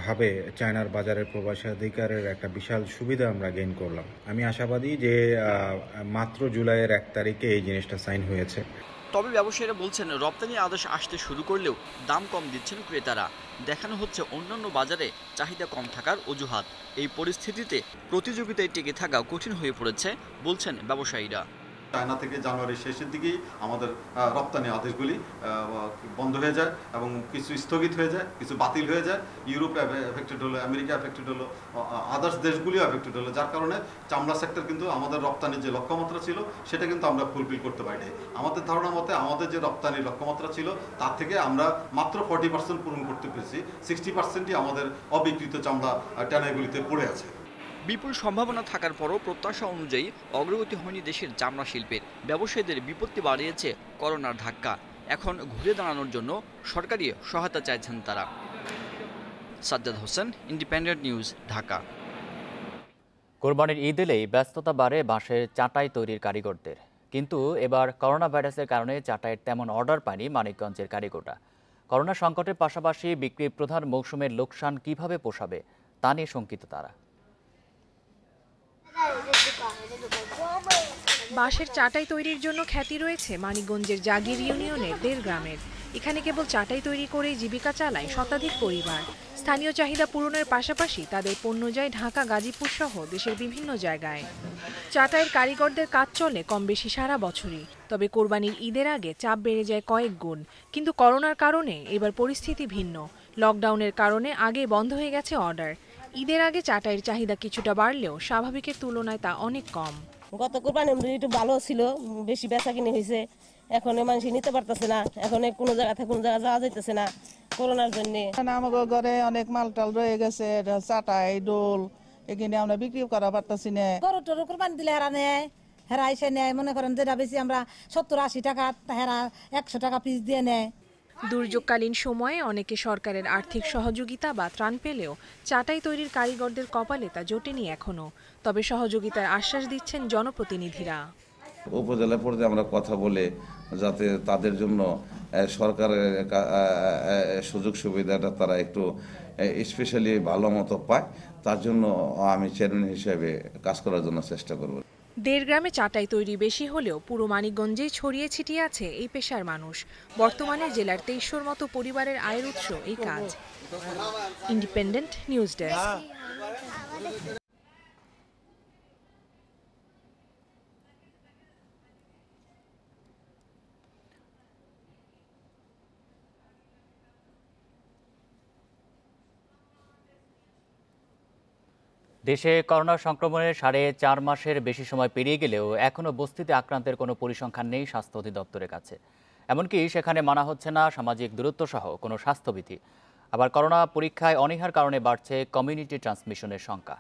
ভাবে চায়নার বাজারের প্রবেশাধিকারের একটা বিশাল সুবিধা আমরা গেইন করলাম। আমি আশাবাদী যে মাত্র জুলাইয়ের 1 তারিখে এই জিনিসটা সাইন হয়েছে। তবে ব্যবসায়ীরা বলছেন রপ্তানি আদেশ আসতে শুরু করলেও দাম কম দিচ্ছেন ক্রেতারা। দেখানো হচ্ছে অন্যান্য বাজারে চাহিদা কম থাকার অজুহাত। এই পরিস্থিতিতে প্রতিযোগিতায় টিকে থাকা কঠিন হয়ে পড়েছে বলছেন ব্যবসায়ীরা। চায়না থেকে জানুয়ারির শেষের দিকেই আমাদের রপ্তানি আদেশগুলি বন্ধ হয়ে যায় এবং কিছু স্থগিত হয়ে যায়, কিছু বাতিল হয়ে যায়। ইউরোপ এফেক্টেড হলো, আমেরিকা এফেক্টেড হলো, আদার্স দেশগুলিও এফেক্টেড হলো, যার কারণে চামড়া সেক্টর কিন্তু আমাদের রপ্তানির যে লক্ষ্যমাত্রা ছিল সেটা কিন্তু আমরা ফুলফিল করতে পারিনি। আমাদের ধারণা মতে আমাদের যে রপ্তানির লক্ষ্যমাত্রা ছিল তার থেকে আমরা মাত্র 40% পূরণ করতে পেরেছি। 60%ই আমাদের অবিকৃত চামড়া ট্যানাইগুলিতে পড়ে আছে। বিপুল সম্ভাবনা থাকার পরও প্রত্যাশা অনুযায়ী অগ্রগতি হয়নি দেশের চামড়া শিল্পের। ব্যবসায়ীদের বিপত্তি বাড়িয়েছে করোনার ধাক্কা। এখন ঘুরে দাঁড়ানোর জন্য সরকারি সহায়তা চাইছেন তারা। Sajjad Hossain, independent news, Dhaka. কোরবানির ঈদ এলেই ব্যস্ততা বাড়ে বাঁশের চাটাই তৈরির কারিগরদের, কিন্তু এবার করোনা ভাইরাসের কারণে চাটাইয়ের তেমন অর্ডার পায়নি মানিকগঞ্জের কারিগররা। করোনা সংকটের পাশাপাশি বিক্রির প্রধান মৌসুমের লোকসান কিভাবে পোষাবে তা নিয়ে শঙ্কিত তারা। বাঁশের চাটাই তৈরির জন্য খ্যাতি রয়েছে মানিকগঞ্জের জাগির ইউনিয়নের দের গ্রামের। এখানে কেবল চাটাই তৈরি করে জীবিকা চালায় শতাধিক পরিবার। স্থানীয় চাহিদা পূরণের পাশাপাশি তাদের পণ্য যায় ঢাকা, গাজীপুর সহ দেশের বিভিন্ন জায়গায়। চাটাইয়ের কারিগরদের কাজ চলে কম বেশি সারা বছরই, তবে কোরবানির ঈদের আগে চাপ বেড়ে যায় কয়েক গুণ। কিন্তু করোনার কারণে এবার পরিস্থিতি ভিন্ন। লকডাউনের কারণে আগে বন্ধ হয়ে গেছে অর্ডার। ঈদের আগে চাটাইয়ের চাহিদা কিছুটা বাড়লেও স্বাভাবিকের তুলনায় তা অনেক কম। গত কোরবানি একটু ভালো ছিল, বেশি বেচা কিনে হয়েছে। এখন মানুষ নিতে পারতেছে না, এখন কোনো জায়গা থেকে কোনো জায়গা যাওয়া যাইতেছে না করোনার জন্য। আমাদের ঘরে অনেক মালটাল রয়ে গেছে, চাটাই ডোল এখানে আমরা বিক্রি করা পারতেছি না। গরু টরু কোরবানি দিলে হেরা নেয়, হেরা এসে নেয়। মনে করেন যেটা বেশি আমরা 70-80 টাকা, হেরা 100 টাকা পিস দিয়ে নেয়। দুর্যোগকালীন সময়ে অনেকে সরকারের আর্থিক সহযোগিতা বা ত্রাণ পেলেও চাটাই তৈরির কারিগরদের কপালে তা জোটেনি এখনও। তবে সহযোগিতার আশ্বাস দিচ্ছেন জনপ্রতিনিধিরা। উপজেলা পর্যায়ে আমরা কথা বলে যাতে তাদের জন্য সরকারের সুযোগ সুবিধাটা তারা একটু স্পেশালি ভালো মতো পায়, তার জন্য আমি চেয়ারম্যান হিসেবে কাজ করার জন্য চেষ্টা করব। দেড় গ্রামে চাটাই তৈরি বেশি হলেও পুরো মানিকগঞ্জেই ছড়িয়ে ছিটিয়ে আছে এই পেশার মানুষ। বর্তমানে জেলার 2300 মতো পরিবারের আয়ের উৎস এই কাজ। Independent news desk. দেশে করোনা সংক্রমণের 4.5 মাসের বেশি সময় পেরিয়ে গেলেও এখনও বস্তিতে আক্রান্তের কোনো পরিসংখ্যান নেই স্বাস্থ্য অধিদপ্তরের কাছে। এমনকি সেখানে মানা হচ্ছে না সামাজিক দূরত্ব সহ কোনো স্বাস্থ্যবিধি। আবার করোনা পরীক্ষায় অনীহার কারণে বাড়ছে কমিউনিটি ট্রান্সমিশনের সংখ্যা।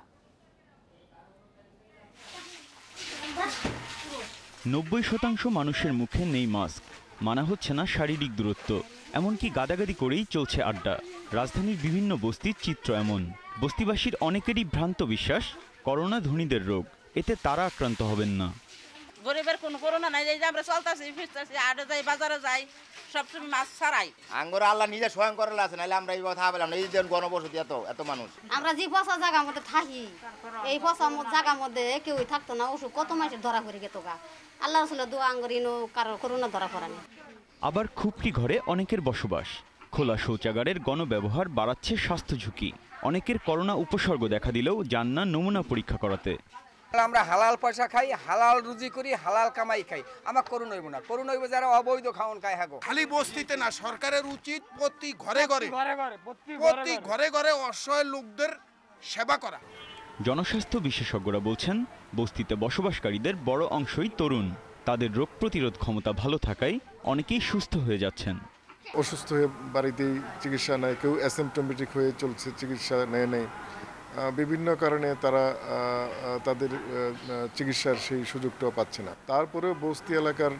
৯০% মানুষের মুখে নেই মাস্ক, মানা হচ্ছে না শারীরিক দূরত্ব, এমনকি গাদাগাদি করেই চলছে আড্ডা। রাজধানীর বিভিন্ন বস্তির চিত্র এমন। বস্তিবাসীর অনেকেরই ভ্রান্ত বিশ্বাস করোনা ধনীদের রোগ, এতে তারা আক্রান্ত হবেন না। গরিবের কোনো করোনা নাই, এই যে আমরা চলতাছি ফিরতাছি আড্ডা যাই বাজারে যাই সব সময় মাছ ছাড়াই। আঙ্গুর আল্লাহ নিজে স্বয়ং করলে আছে, নাহলে আমরা এই কথা বললাম না। এই যে গণবসতি এত এত মানুষ, আমরা যে পচা জায়গার মধ্যে থাকি, এই পচা জায়গার মধ্যে কেউ থাকতো না। ওষুধ কত মাসে ধরা পড়ে গেত গা, আল্লাহ রসুলের দোয়া আঙ্গুরিনো কারো করোনা ধরা পড়েনি। আবার খুপটি ঘরে অনেকের বসবাস, খোলা শৌচাগারের গণব্যবহার বাড়াচ্ছে স্বাস্থ্য ঝুঁকি। অনেকের করোনা উপসর্গ দেখা দিলেও যান না নমুনা পরীক্ষা করাতে। আমরা হালাল পয়সা খাই, হালাল রুজি করি, হালাল কামাই খাই, আমার করুণ হইব না। করুণ হইব যারা অবৈধ খাওন খায়। হাগো খালি বস্তিতে না, সরকারের উচিত প্রতি ঘরে ঘরে অসহায় লোকদের সেবা করা। জনস্বাস্থ্য বিশেষজ্ঞরা বলছেন বস্তিতে বসবাসকারীদের বড় অংশই তরুণ, তাদের রোগ প্রতিরোধ ক্ষমতা ভালো থাকায় অনেকেই সুস্থ হয়ে যাচ্ছেন। অসুস্থ হয়ে বাড়িতেই চিকিৎসা নেয়, কেউ অ্যাসিম্পটোমেটিক হয়ে চলছে, চিকিৎসা নেয় নেই, বিভিন্ন কারণে তারা তাদের চিকিৎসার সেই সুযোগটাও পাচ্ছে না। তারপরেও বস্তি এলাকার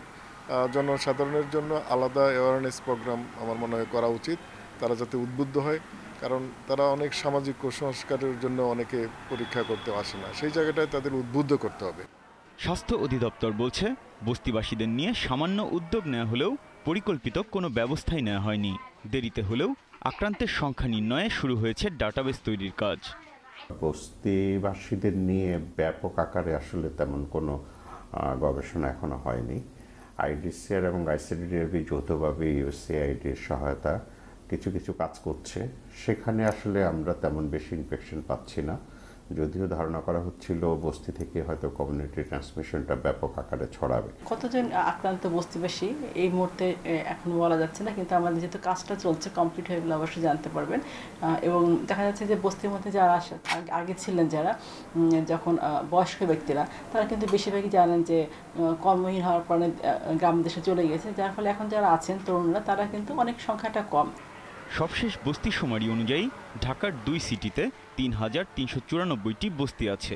জনসাধারণের জন্য আলাদা অ্যাওয়ারনেস প্রোগ্রাম আমার মনে হয় করা উচিত, তারা যাতে উদ্বুদ্ধ হয়। কারণ তারা অনেক সামাজিক কুসংস্কারের জন্য অনেকে পরীক্ষা করতে আসে না, সেই জায়গাটায় তাদের উদ্বুদ্ধ করতে হবে। স্বাস্থ্য অধিদপ্তর বলছে বস্তিবাসীদের নিয়ে সামান্য উদ্যোগ নেওয়া হলেও পরিকল্পিত কোনো ব্যবস্থাই নেওয়া হয়নি। দেরিতে হলেও আক্রান্তের সংখ্যা নির্ণয়ে শুরু হয়েছে ডাটাবেস তৈরির কাজ। বস্তিবাসীদের নিয়ে ব্যাপক আকারে আসলে তেমন কোনো গবেষণা এখনো হয়নি। আইডিসিআর এবং আইসিডিডিআরবি যৌথভাবে ইউসিআইডির সহায়তা কিছু কিছু কাজ করছে, সেখানে আসলে আমরা তেমন বেশি ইনফেকশন পাচ্ছি না। যদিও ধারণা করা হচ্ছিল বস্তি থেকে হয়তো কমিউনিটি ট্রান্সমিশনটা ব্যাপক আকারে ছড়াবে। কতজন আক্রান্ত বস্তিবাসী এই মুহূর্তে এখন বলা যাচ্ছে না, কিন্তু আমাদের যেহেতু কাজটা চলছে কমপ্লিট হয়ে গেলে অবশ্যই জানতে পারবেন। এবং দেখা যাচ্ছে যে বস্তির মধ্যে যারা আসে আগে ছিলেন, যারা যখন বয়স্ক ব্যক্তিরা, তারা কিন্তু বেশিরভাগই জানেন যে কর্মহীন হওয়ার কারণে গ্রাম দেশে চলে গেছে, যার ফলে এখন যারা আছেন তরুণরা তারা কিন্তু অনেক সংখ্যাটা কম। সবশেষ বস্তি শুমারি অনুযায়ী ঢাকার 2 সিটিতে ৩,৩৯৪টি বস্তি আছে।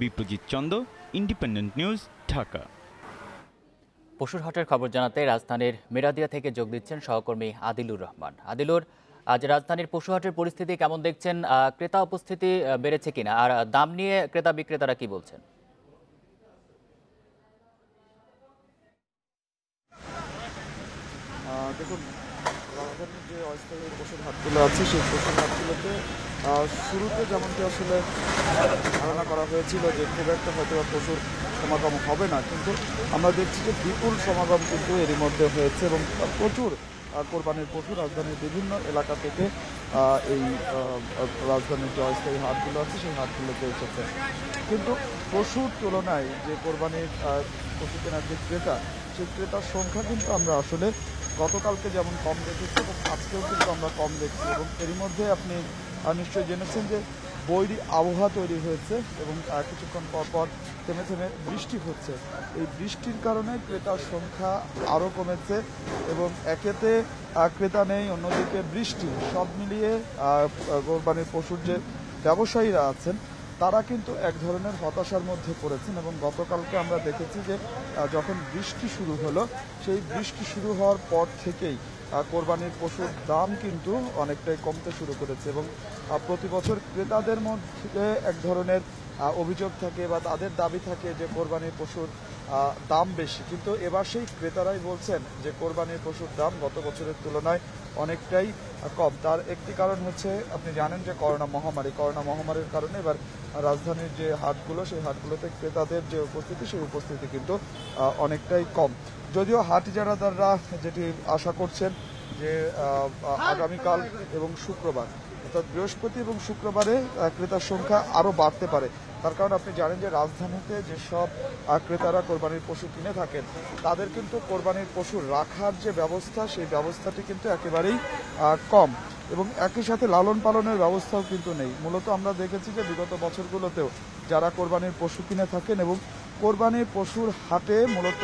Biprajit Chanda, independent news, Dhaka. পশুরহাটের খবর জানাতে রাজধানীর মেরাদিয়া থেকে যোগ দিচ্ছেন সহকর্মী আদিলুর রহমান। আদিলুর, আজ রাজধানীর পশুরহাটের পরিস্থিতি কেমন দেখছেন? ক্রেতা উপস্থিতি বেড়েছে কিনা, আর দাম নিয়ে ক্রেতা বিক্রেতারা কি বলছেন? দেখুন, রাজধানীর যে অস্থায়ী পশুর হাটগুলো আছে, সেই পশুর হাটগুলোতে শুরুতে যেমনটি আসলে ধারণা করা হয়েছিল যে খুব একটা হয়তো পশুর সমাগম হবে না, কিন্তু আমরা দেখছি যে বিপুল সমাগম কিন্তু এরই মধ্যে হয়েছে এবং প্রচুর কোরবানির পশু রাজধানীর বিভিন্ন এলাকা থেকে এই রাজধানীর যে অস্থায়ী হাটগুলো আছে সেই হাটগুলোতে এসেছে। কিন্তু পশুর তুলনায় যে কোরবানির পশু কেনার যে ক্রেতা, সেই ক্রেতার সংখ্যা কিন্তু আমরা আসলে গতকালকে যেমন কম দেখেছি এবং আজকেও কিন্তু আমরা কম দেখছি। এবং এরই মধ্যে আপনি নিশ্চয়ই জেনেছেন যে বৈরী আবহাওয়া তৈরি হয়েছে এবং কিছুক্ষণ পরপর থেমে থেমে বৃষ্টি হচ্ছে। এই বৃষ্টির কারণে ক্রেতার সংখ্যা আরও কমেছে এবং একেতে ক্রেতা নেই, অন্যদিকে বৃষ্টি, সব মিলিয়ে কোরবানির পশুর যে ব্যবসায়ীরা আছেন তারা কিন্তু এক ধরনের হতাশার মধ্যে পড়েছেন। এবং গতকালকে আমরা দেখেছি যে যখন বৃষ্টি শুরু হলো, সেই বৃষ্টি শুরু হওয়ার পর থেকেই কোরবানির পশুর দাম কিন্তু অনেকটাই কমতে শুরু করেছে এবং প্রতি বছর ক্রেতাদের মধ্যে এক ধরনের অভিযোগ থাকে বা তাদের দাবি থাকে যে কোরবানির পশুর দাম বেশি, কিন্তু এবার সেই ক্রেতারাই বলছেন যে কোরবানির পশুর দাম গত বছরের তুলনায় অনেকটাই কম। তার একটি কারণ হচ্ছে আপনি জানেন যে করোনা মহামারীর কারণে এবার রাজধানীর যে হাটগুলো, সেই হাটগুলোতে ক্রেতাদের যে উপস্থিতি, সেই উপস্থিতি কিন্তু অনেকটাই কম। যদিও হাট ইজারাদাররা যেটি আশা করছেন যে আগামীকাল এবং শুক্রবার, অর্থাৎ বৃহস্পতি এবং শুক্রবারে ক্রেতার সংখ্যা আরও বাড়তে পারে। তার কারণ আপনি জানেন যে রাজধানীতে যেসব ক্রেতারা কোরবানির পশু কিনে থাকেন তাদের কিন্তু কোরবানির পশু রাখার যে ব্যবস্থা, সেই ব্যবস্থাটি কিন্তু একেবারেই কম এবং একই সাথে লালন পালনের ব্যবস্থাও কিন্তু নেই। মূলত আমরা দেখেছি যে বিগত বছরগুলোতেও যারা কোরবানির পশু কিনে থাকেন এবং কোরবানির পশুর হাটে মূলত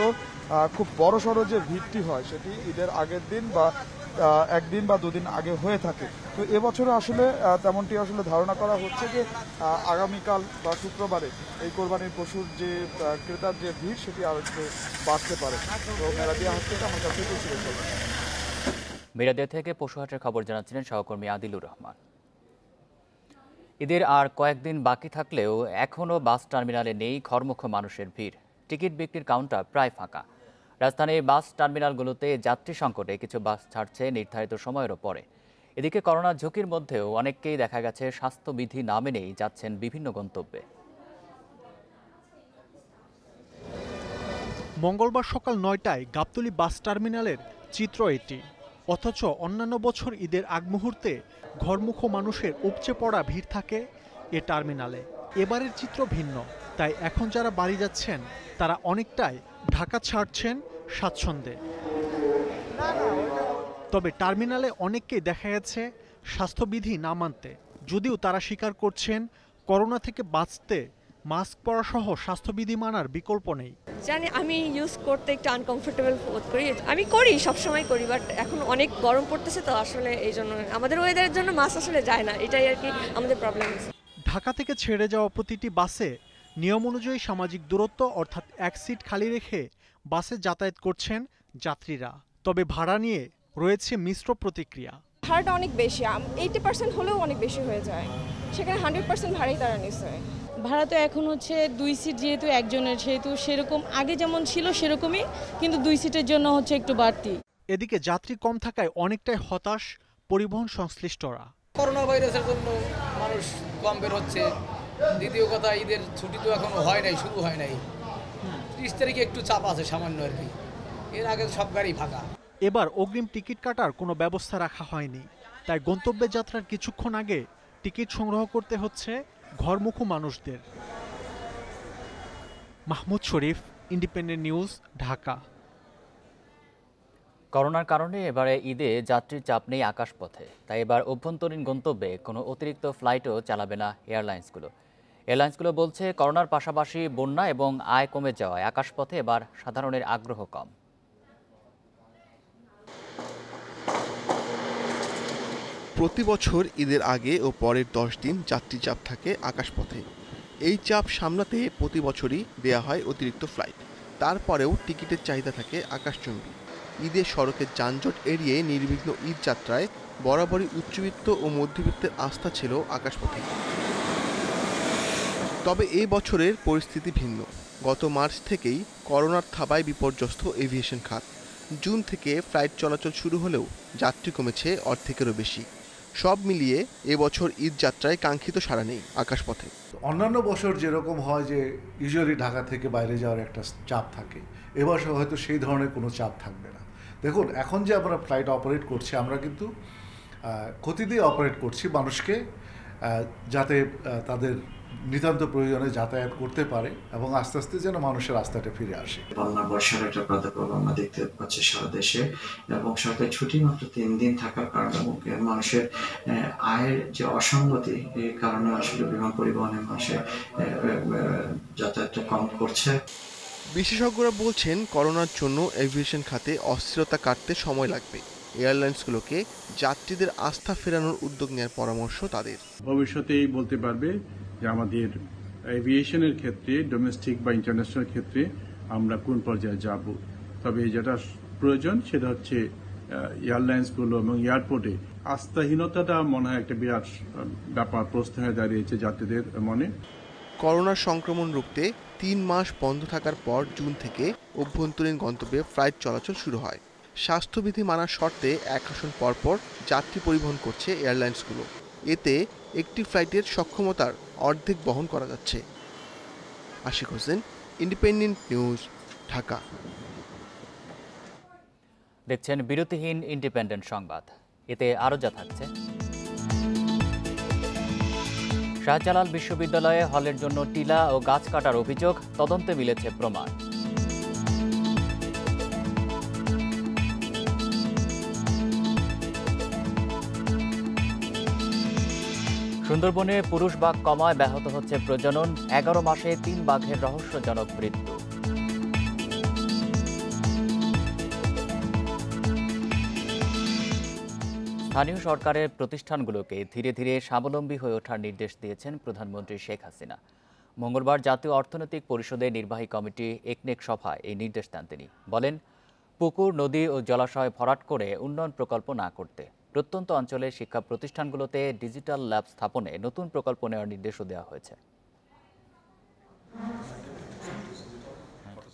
খুব বড়সড় যে ভিড়টি হয় সেটি ঈদের আগের দিন বা एक दिन बा दो दिन आगे हुए थाके तो ए बछर आसले तेमनटी आसले धारणा करा होच्छे जे आगामीकाल बा शुक्रवारे এই কোরবানির পশুর যে ক্রেতার যে ভিড় সেটি আরও একটু বাড়তে পারে। তো মেরাদিয়া হাটটা আমার কাছে ছিল। মেরাদিয়া থেকে পশুহাটের খবর জানাচ্ছিলেন সহকর্মী আদিলুর রহমান। ঈদের আর কয়েকদিন বাকি থাকলেও এখনও বাস টার্মিনালে নেই ঘরমুখ মানুষের ভিড়, টিকিট বিক্রির কাউন্টার প্রায় ফাঁকা। রাজধানীর বাস টার্মিনালগুলোতে যাত্রী সংকটে কিছু বাস ছাড়ছে নির্ধারিত সময়েরও পরে। এদিকে করোনা ঝুঁকির মধ্যেও অনেককেই দেখা গেছে স্বাস্থ্যবিধি না মেনেই যাচ্ছেন বিভিন্ন গন্তব্যে। মঙ্গলবার সকাল ৯টায় গাবতলী বাস টার্মিনালের চিত্র এটি। অথচ অন্যান্য বছর ঈদের আগ মুহূর্তে ঘরমুখ মানুষের উপচে পড়া ভিড় থাকে এ টার্মিনালে। এবারের চিত্র ভিন্ন, তাই এখন যারা বাড়ি যাচ্ছেন তারা অনেকটাই ঢাকা ছাড়ছেন স্বাচ্ছন্দ্যে। তবে টার্মিনালে অনেককেই দেখা গেছে স্বাস্থ্যবিধি না মানতে, যদিও তারা স্বীকার করছেন করোনা থেকে বাঁচতে মাস্ক পরা সহ স্বাস্থ্যবিধি মানার বিকল্প নেই। জানি আমি ইউজ করতে একটু আনকমফোর্টেবল বোধ করি, আমি করি সবসময় করি, বাট এখন অনেক গরম পড়তেছে তো আসলে এই জন্য আমাদের ওয়েদারের জন্য মাস্ক আসলে যায় না, এটাই আর কি আমাদের প্রবলেম। ঢাকা থেকে ছেড়ে যাওয়া প্রতিটি বাসে নিয়ম অনুযায়ী সামাজিক দূরত্ব অর্থাৎ এক সিট খালি রেখে বাসে যাতায়াত করছেন যাত্রীরা। তবে ভাড়া নিয়ে রয়েছে মিশ্র প্রতিক্রিয়া। ভাড়াটা অনেক বেশি, 80% হলেও অনেক বেশি হয়ে যায়, সেখানে 100% ভাড়াই তারা নিচ্ছে। ভাড়া তো এখন হচ্ছে দুই সিট যেহেতু একজনের, সেহেতু সেরকম আগে যেমন ছিল সেরকমই, কিন্তু দুই সিটের জন্য হচ্ছে একটু বাড়তি। এদিকে যাত্রী কম থাকায় অনেকটাই হতাশ পরিবহন সংশ্লিষ্টরা। করোনা ভাইরাসের জন্য মানুষ কম বের হচ্ছে, দ্বিতীয় কথা ঈদের ছুটি তো এখনো হয় নাই, শুরু হয় নাই, 30 তারিখে একটু চাপ আছে সামান্য আর কি, এর আগে সব গাড়ি ফাঁকা। এবার অগ্রিম টিকিট কাটার কোনো ব্যবস্থা রাখা হয়নি, তাই গন্তব্যে যাত্রার কিছুক্ষণ আগে টিকিট সংগ্রহ করতে হচ্ছে ঘরমুখো মানুষদের। Mahmud Sharif, independent news, Dhaka. করোনার কারণে এবারে ঈদে যাত্রীর চাপ নেই আকাশপথে, তাই এবার অভ্যন্তরীণ গন্তব্যে কোনো অতিরিক্ত ফ্লাইটও চালাবে না এয়ারলাইন্সগুলো। এয়ারলাইন্সগুলো বলছে করোনার পাশাপাশি বন্যা এবং আয় কমে যাওয়ায় আকাশপথে এবার সাধারণের আগ্রহ কম। প্রতি বছর ঈদের আগে ও পরের 10 দিন যাত্রী চাপ থাকে আকাশপথে। এই চাপ সামলাতে প্রতি বছরই দেয়া হয় অতিরিক্ত ফ্লাইট, তারপরেও টিকিটের চাহিদা থাকে আকাশচুম্বী। ঈদে সড়কের যানজট এড়িয়ে নির্বিঘ্ন ঈদ যাত্রায় বরাবরই উচ্চবিত্ত ও মধ্যবিত্তের আস্থা ছিল আকাশপথে। তবে এই বছরের পরিস্থিতি ভিন্ন। গত মার্চ থেকেই করোনার থাবায় বিপর্যস্ত এভিয়েশন খাত। জুন থেকে ফ্লাইট চলাচল শুরু হলেও যাত্রী কমেছে অর্ধেকেরও বেশি। সব মিলিয়ে এবছর ঈদ যাত্রায় কাঙ্ক্ষিত সাড়া নেই আকাশপথে। অন্যান্য বছর যেরকম হয় যে ইউজুয়ালি ঢাকা থেকে বাইরে যাওয়ার একটা চাপ থাকে, এবছর হয়তো সেই ধরনের কোনো চাপ থাকবে না। দেখুন, এখন যে আমরা ফ্লাইট অপারেট করছি, আমরা কিন্তু ক্ষতি দিয়ে অপারেট করছি মানুষকে, যাতে তাদের নিতান্ত প্রয়োজনে যাতায়াত করতে পারে এবং আস্তে আস্তে যেন মানুষের রাস্তাটা ফিরে আসে। বন্যা বর্ষার একটা প্রাদুর্ভাব আমরা দেখতে পাচ্ছি সারা দেশে, এবং সরকারি ছুটি মাত্র 3 দিন থাকার কারণে মানুষের আয়ের যে অসঙ্গতি, এই কারণে আসলে বিমান পরিবহনে মানুষের যাতায়াতটা কম করছে। বিশেষজ্ঞরা বলছেন করোনার জন্য এভিয়েশন খাতে অস্থিরতা কাটতে সময় লাগবে। এয়ারলাইন্সগুলোকে যাত্রীদের আস্থা ফেরানোর উদ্যোগ নেওয়ার পরামর্শ তাদের। ভবিষ্যতেই বলতে পারবে যে আমাদের এভিয়েশনের ক্ষেত্রে ডোমেস্টিক বা ইন্টারন্যাশনাল ক্ষেত্রে আমরা কোন পর্যায়ে যাব। তবে যেটা প্রয়োজন সেটা হচ্ছে এয়ারলাইন্সগুলো এবং এয়ারপোর্টে আস্থাহীনতাটা মনে হয় একটা বিরাট ব্যাপার প্রশ্ন হয়ে দাঁড়িয়েছে যাত্রীদের মনে। করোনা সংক্রমণ রুখতে 3 মাস বন্ধ থাকার পর জুন থেকে অভ্যন্তরীণ গন্তব্যে ফ্লাইট চলাচল শুরু হয়। স্বাস্থ্যবিধি মানার শর্তে এক আসন পরপর যাত্রী পরিবহন করছে এয়ারলাইন্সগুলো। এতে একটি ফ্লাইটের সক্ষমতার অর্ধেক বহন করা যাচ্ছে। Ashiq Hossain, independent news, Dhaka. দেখছেন বিরতিহীন ইন্ডিপেন্ডেন্ট সংবাদ, এতে আরও যা থাকছে। শাহজালাল বিশ্ববিদ্যালয়ে হলের জন্য টিলা ও গাছ কাটার অভিযোগ, তদন্তে মিলেছে প্রমাণ। সুন্দরবনে পুরুষ বাঘ কমায় ব্যাহত হচ্ছে প্রজনন, 11 মাসে 3 বাঘের রহস্যজনক মৃত্যু। स्थानीय सरकारेर प्रतिष्ठानगुलोके धीरे धीरे स्वाबलम्बी हये ओठार निर्देश दिएछेन प्रधानमंत्री शेख हासिना। मंगलवार जातीय अर्थनैतिक परिषदेर निर्वाही कमिटी एकनेक सभाय एई निर्देश देन। तिनि बोलेन, पुकुर नदी और जलाशय भराट करे उन्नयन प्रकल्प ना करते प्रत्यंत अंचलेर शिक्षा प्रतिष्ठानगुलोते डिजिटल लैब स्थापने नतून प्रकल्प नेওয়ার निर्देशও দেওয়া হয়েছে।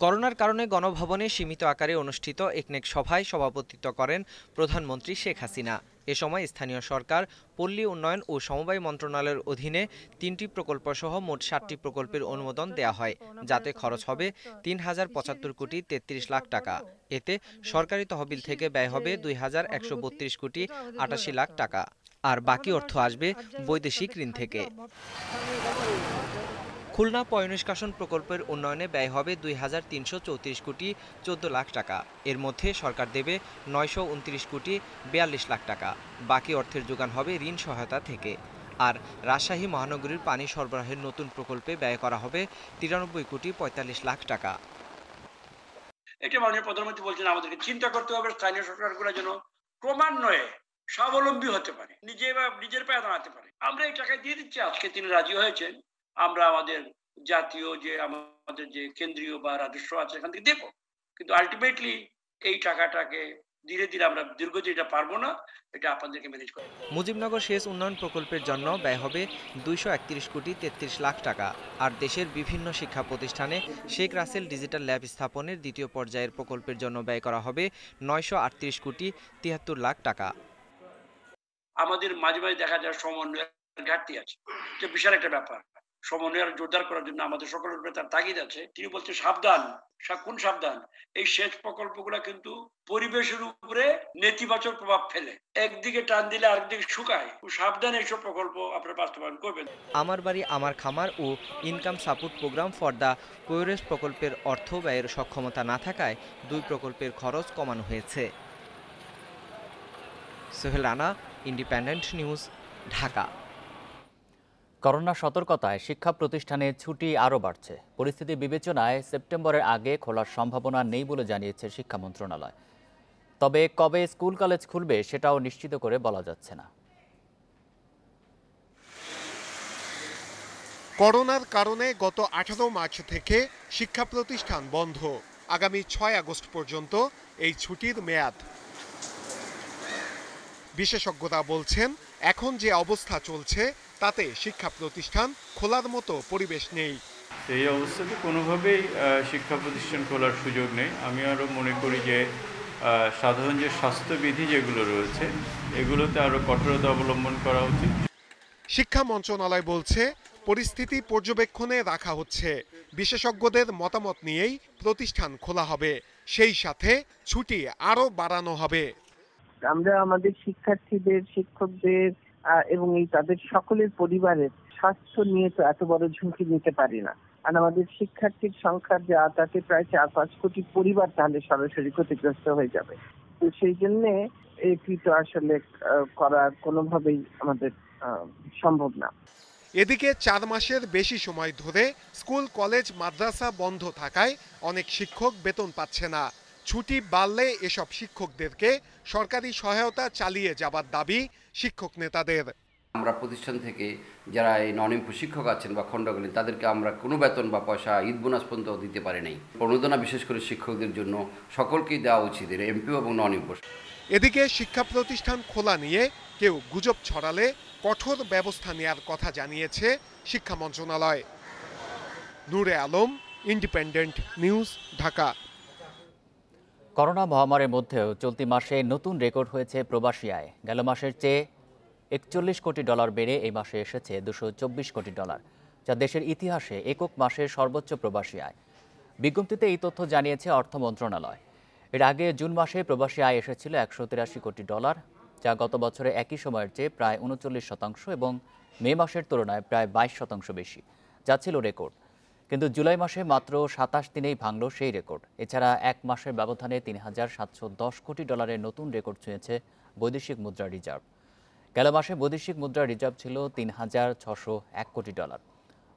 করোনার কারণে গণভবনে সীমিত আকারে অনুষ্ঠিত একনেক সভায় সভাপতিত্ব করেন প্রধানমন্ত্রী শেখ হাসিনা। এ সময় স্থানীয় সরকার, পল্লী উন্নয়ন ও সমবায় মন্ত্রণালয়ের অধীনে ৩টি প্রকল্প সহ মোট ৭টি প্রকল্পের অনুমোদন দেয়া হয়, যাতে খরচ হবে ৩,০৭৫ কোটি ৩৩ লাখ টাকা। এতে সরকারি তহবিল থেকে ব্যয় হবে ২,১৩২ কোটি ৮৮ লাখ টাকা, আর বাকি অর্থ আসবে বৈদেশিক ঋণ থেকে। খুলনা পয়ঃনিষ্কাশন প্রকল্পের উন্নয়নে ব্যয় হবে ২,৩৩৪ কোটি ১৪ লাখ টাকা। এর মধ্যে সরকার দেবে ৯২৯ কোটি ৪২ লাখ টাকা, বাকি অর্থের যোগান হবে ঋণ সহায়তা থেকে। আর রাজশাহী মহানগরীর পানি সরবরাহের নতুন প্রকল্পে ব্যয় করা হবে ৯৩ কোটি ৪৫ লাখ টাকা। এটা মাননীয় প্রধানমন্ত্রী বলছেন, আমাদেরকে চিন্তা করতে হবে স্থানীয় সরকারগুলো যেন ক্রমান্বয়ে স্বাবলম্বী হতে পারে, নিজের পায়ে দাঁড়াতে পারে। আমরা এই টাকা দিয়ে দিচ্ছি, আজকে তিনি রাজি হয়েছেন। আমরা আমাদের জাতীয় যে কেন্দ্রীয় বা রাজস্ব আছে এখান থেকে দেব, কিন্তু আলটিমেটলি এই টাকাটাকে ধীরে ধীরে আমরা দীর্ঘদিন এটা পারবো না, এটা আপনাদেরকে ম্যানেজ করতে হবে। মুজিবনগর সেচ উন্নয়ন প্রকল্পের জন্য ব্যয় হবে ২৩১ কোটি ৩৩ লাখ টাকা। আর দেশের বিভিন্ন শিক্ষা প্রতিষ্ঠানে শেখ রাসেল ডিজিটাল ল্যাব স্থাপনের দ্বিতীয় পর্যায়ের প্রকল্পের জন্য ব্যয় করা হবে ৯৩৮ কোটি ৭৩ লাখ টাকা। আমাদের মাঝে মাঝে দেখা যায় সমন্বয়ের ঘাটতি আছে, এটা বিশাল একটা ব্যাপার। সমন্বয় জোরদার করার জন্য আমাদের সকলের উপরে তার তাগিদ আছে। তিনি বলছেন সাবধান, কোন সাবধান, এই সেচ প্রকল্পগুলো কিন্তু পরিবেশের উপরে নেতিবাচক প্রভাব ফেলে, একদিকে টান দিলে আরেকদিকে শুকায়। সাবধান, এইসব প্রকল্প আপনারা বাস্তবায়ন করবেন। আমার বাড়ি আমার খামার ও income support program for the কোয়েরেস প্রকল্পের অর্থ ব্যয়ের সক্ষমতা না থাকায় দুই প্রকল্পের খরচ কমানো হয়েছে। Sohel Rana, independent news, Dhaka. Corona সতর্কতায় শিক্ষা প্রতিষ্ঠানে ছুটি আরও বাড়ছে। পরিস্থিতি বিবেচনায় সেপ্টেম্বরের আগে খোলার সম্ভাবনা নেই বলে জানিয়েছে শিক্ষা মন্ত্রণালয়। তবে কবে স্কুল কলেজ খুলবে সেটাও নিশ্চিত করে বলা যাচ্ছে না। করোনার কারণে গত ১৮ মার্চ থেকে শিক্ষা প্রতিষ্ঠান বন্ধ। আগামী ৬ আগস্ট পর্যন্ত এই ছুটির মেয়াদ। বিশেষজ্ঞরা বলছেন, এখন যে অবস্থা চলছে তাতে শিক্ষা প্রতিষ্ঠান খোলার মতো পরিবেশ নেই। এই অবস্থাতে কোনোভাবেই শিক্ষা প্রতিষ্ঠান খোলার সুযোগ নেই। আমি আরও মনে করি যে সাধারণ যে স্বাস্থ্যবিধি যেগুলো রয়েছে এগুলোতে আরও কঠোরতা অবলম্বন করা উচিত। শিক্ষা মন্ত্রণালয় বলছে পরিস্থিতি পর্যবেক্ষণে রাখা হচ্ছে, বিশেষজ্ঞদের মতামত নিয়েই প্রতিষ্ঠান খোলা হবে, সেই সাথে ছুটি আরও বাড়ানো হবে। আমরা আমাদের শিক্ষার্থীদের, শিক্ষকদের এবং এই তাদের সকলের পরিবারের স্বাস্থ্য নিয়ে তো এত বড় ঝুঁকি নিতে পারি না। আর আমাদের শিক্ষার্থীর সংখ্যা যা, তাতে প্রায় ৪-৫ কোটি পরিবার তাহলে সরাসরি ক্ষতিগ্রস্ত হয়ে যাবে। তো সেই জন্যে এটি তো আসলে করা কোনোভাবেই আমাদের সম্ভব না। এদিকে ৪ মাসের বেশি সময় ধরে স্কুল, কলেজ, মাদ্রাসা বন্ধ থাকায় অনেক শিক্ষক বেতন পাচ্ছে না। ছুটি বাড়লে এসব শিক্ষকদেরকে সরকারি সহায়তা চালিয়ে যাবার দাবি শিক্ষক নেতাদের। আমরা প্রতিষ্ঠান থেকে যারা এই ননিম্প শিক্ষক আছেন বা খণ্ডকালীন, তাদেরকে আমরা কোনো বেতন বা পয়সা, ঈদ বোনাস পর্যন্ত দিতে পারি নাই। প্রণোদনা বিশেষ করে শিক্ষকদের জন্য সকলকেই দেওয়া উচিত, এমপিও এবং ননিম্প। এদিকে শিক্ষা প্রতিষ্ঠান খোলা নিয়ে কেউ গুজব ছড়ালে কঠোর ব্যবস্থা নেওয়ার কথা জানিয়েছে শিক্ষা মন্ত্রণালয়। Nure Alam, independent news, Dhaka. Corona মহামারীর মধ্যেও চলতি মাসে নতুন রেকর্ড হয়েছে প্রবাসী আয়। গেল মাসের চেয়ে ৪১ কোটি ডলার বেড়ে এই মাসে এসেছে ২২৪ কোটি ডলার, যা দেশের ইতিহাসে একক মাসের সর্বোচ্চ প্রবাসী আয়। বিজ্ঞপ্তিতে এই তথ্য জানিয়েছে অর্থ মন্ত্রণালয়। এর আগে জুন মাসে প্রবাসী আয় এসেছিল ১৮৩ কোটি ডলার, যা গত বছরে একই সময়ের চেয়ে প্রায় ৩৯% এবং মে মাসের তুলনায় প্রায় ২২% বেশি, যা ছিল রেকর্ড। কিন্তু জুলাই মাসে মাত্র ২৭ দিনেই ভাঙল সেই রেকর্ড। এছাড়া এক মাসের ব্যবধানে ৩,৭১০ কোটি ডলারের নতুন রেকর্ড ছুঁয়েছে বৈদেশিক মুদ্রা রিজার্ভ। গেল মাসে বৈদেশিক মুদ্রা রিজার্ভ ছিল ৩,৬০১ কোটি ডলার।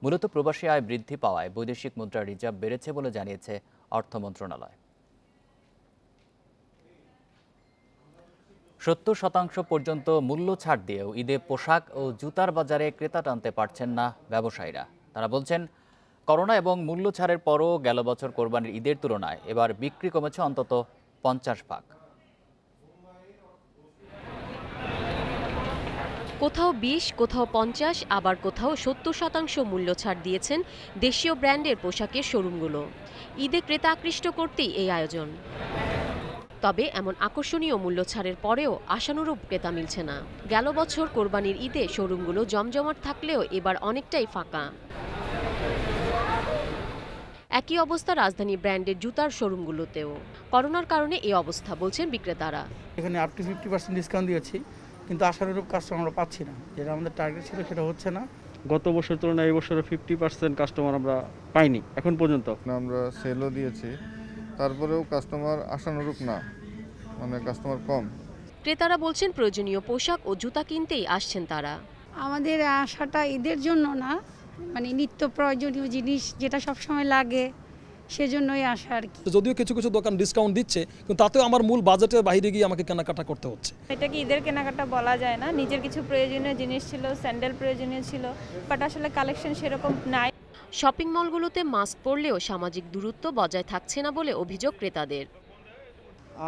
মূলত প্রবাসী আয় বৃদ্ধি পাওয়ায় বৈদেশিক মুদ্রা রিজার্ভ বেড়েছে বলে জানিয়েছে অর্থ মন্ত্রণালয়। 70 शतांश पर्यंत मूल्य छाड़ दिएও ईदে পোশাক ও জুতার বাজারে ক্রেতা টানতে পারছেন না ব্যবসায়ীরা। তারা বলছেন করোনা এবং মূল্য ছাড়ের পরও গেল বছর কোরবানির ঈদের তুলনায় এবার বিক্রি কমেছে অন্তত 50%। কোথাও 20, কোথাও 50, আবার কোথাও 70% মূল্য ছাড় দিয়েছেন দেশীয় ব্র্যান্ডের পোশাকের শোরুমগুলো। ঈদে ক্রেতা আকৃষ্ট করতেই এই আয়োজন। তবে এমন আকর্ষণীয় মূল্য ছাড়ের পরেও আশানুরূপ ক্রেতা মিলছে না। গেল বছর কোরবানির ঈদে শোরুমগুলো জমজমাট থাকলেও এবার অনেকটাই ফাঁকা। একই অবস্থা রাজধানী ব্র্যান্ডের জুতার শোরুমগুলোতেও। করোনার কারণে এই অবস্থা বলছেন বিক্রেতারা। এখানে আপ টু 50% ডিসকাউন্ট দিয়েছি, কিন্তু আশানুরূপ কাস্টমার আমরা পাচ্ছি না, যেটা আমাদের টার্গেট ছিল সেটা হচ্ছে না। গত বছরের তুলনায় এই বছরে 50% কাস্টমার আমরা পাইনি এখন পর্যন্ত। আমরা সেলও দিয়েছি, তারপরেও কাস্টমার আশানুরূপ না, মানে কাস্টমার কম। ক্রেতারা বলছেন প্রয়োজনীয় পোশাক ও জুতা কিনতেই আসছেন তারা। আমাদের আশাটা ঈদের জন্য না, মানে নিত্য প্রয়োজনীয় জিনিস যেটা সবসময় লাগে সেজন্যই আশা আর কি। যদিও কিছু কিছু দোকান ডিসকাউন্ট দিচ্ছে, কিন্তু তাতেও আমার মূল বাজেটের বাইরে গিয়ে আমাকে কেনাকাটা করতে হচ্ছে। এটা কি ঈদের কেনাকাটা বলা যায় না। নিজের কিছু প্রয়োজনীয় জিনিস ছিল, স্যান্ডেল প্রয়োজনীয় ছিল, বাট আসলে কালেকশন সেরকম নাই। শপিং মলগুলোতে মাস্ক পরলেও সামাজিক দূরত্ব বজায় থাকছে না বলে অভিযোগ ক্রেতাদের।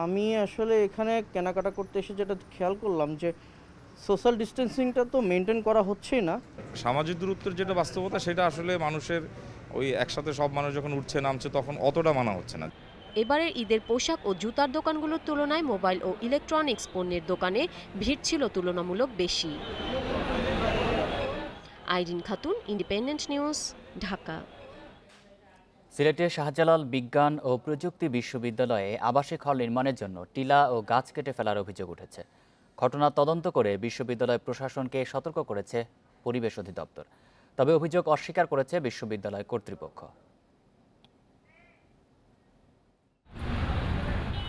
আমি আসলে এখানে কেনাকাটা করতে এসে যেটা খেয়াল করলাম যে সোশ্যাল ডিস্টেন্সিংটা তো মেইনটেইন করা হচ্ছে না। সামাজিক দূরত্বের যেটা বাস্তবতা সেটা আসলে মানুষের ওই একসাথে সব মানুষ যখন উঠছে নামছে তখন অতটা মানা হচ্ছে না। এবারে ঈদের পোশাক ও জুতার দোকানগুলোর তুলনায় মোবাইল ও ইলেকট্রনিক্স পণ্যের দোকানে ভিড় ছিল তুলনামূলক বেশি। Irin Khatun, independent news, Dhaka. সিলেটে শাহজালাল বিজ্ঞান ও প্রযুক্তি বিশ্ববিদ্যালয়ে আবাসিক হল নির্মাণের জন্য টিলা ও গাছ কেটে ফেলার অভিযোগ উঠেছে। ঘটনা তদন্ত করে বিশ্ববিদ্যালয় প্রশাসনকে সতর্ক করেছে পরিবেশ অধিদপ্তর, তবে অভিযোগ অস্বীকার করেছে বিশ্ববিদ্যালয় কর্তৃপক্ষ।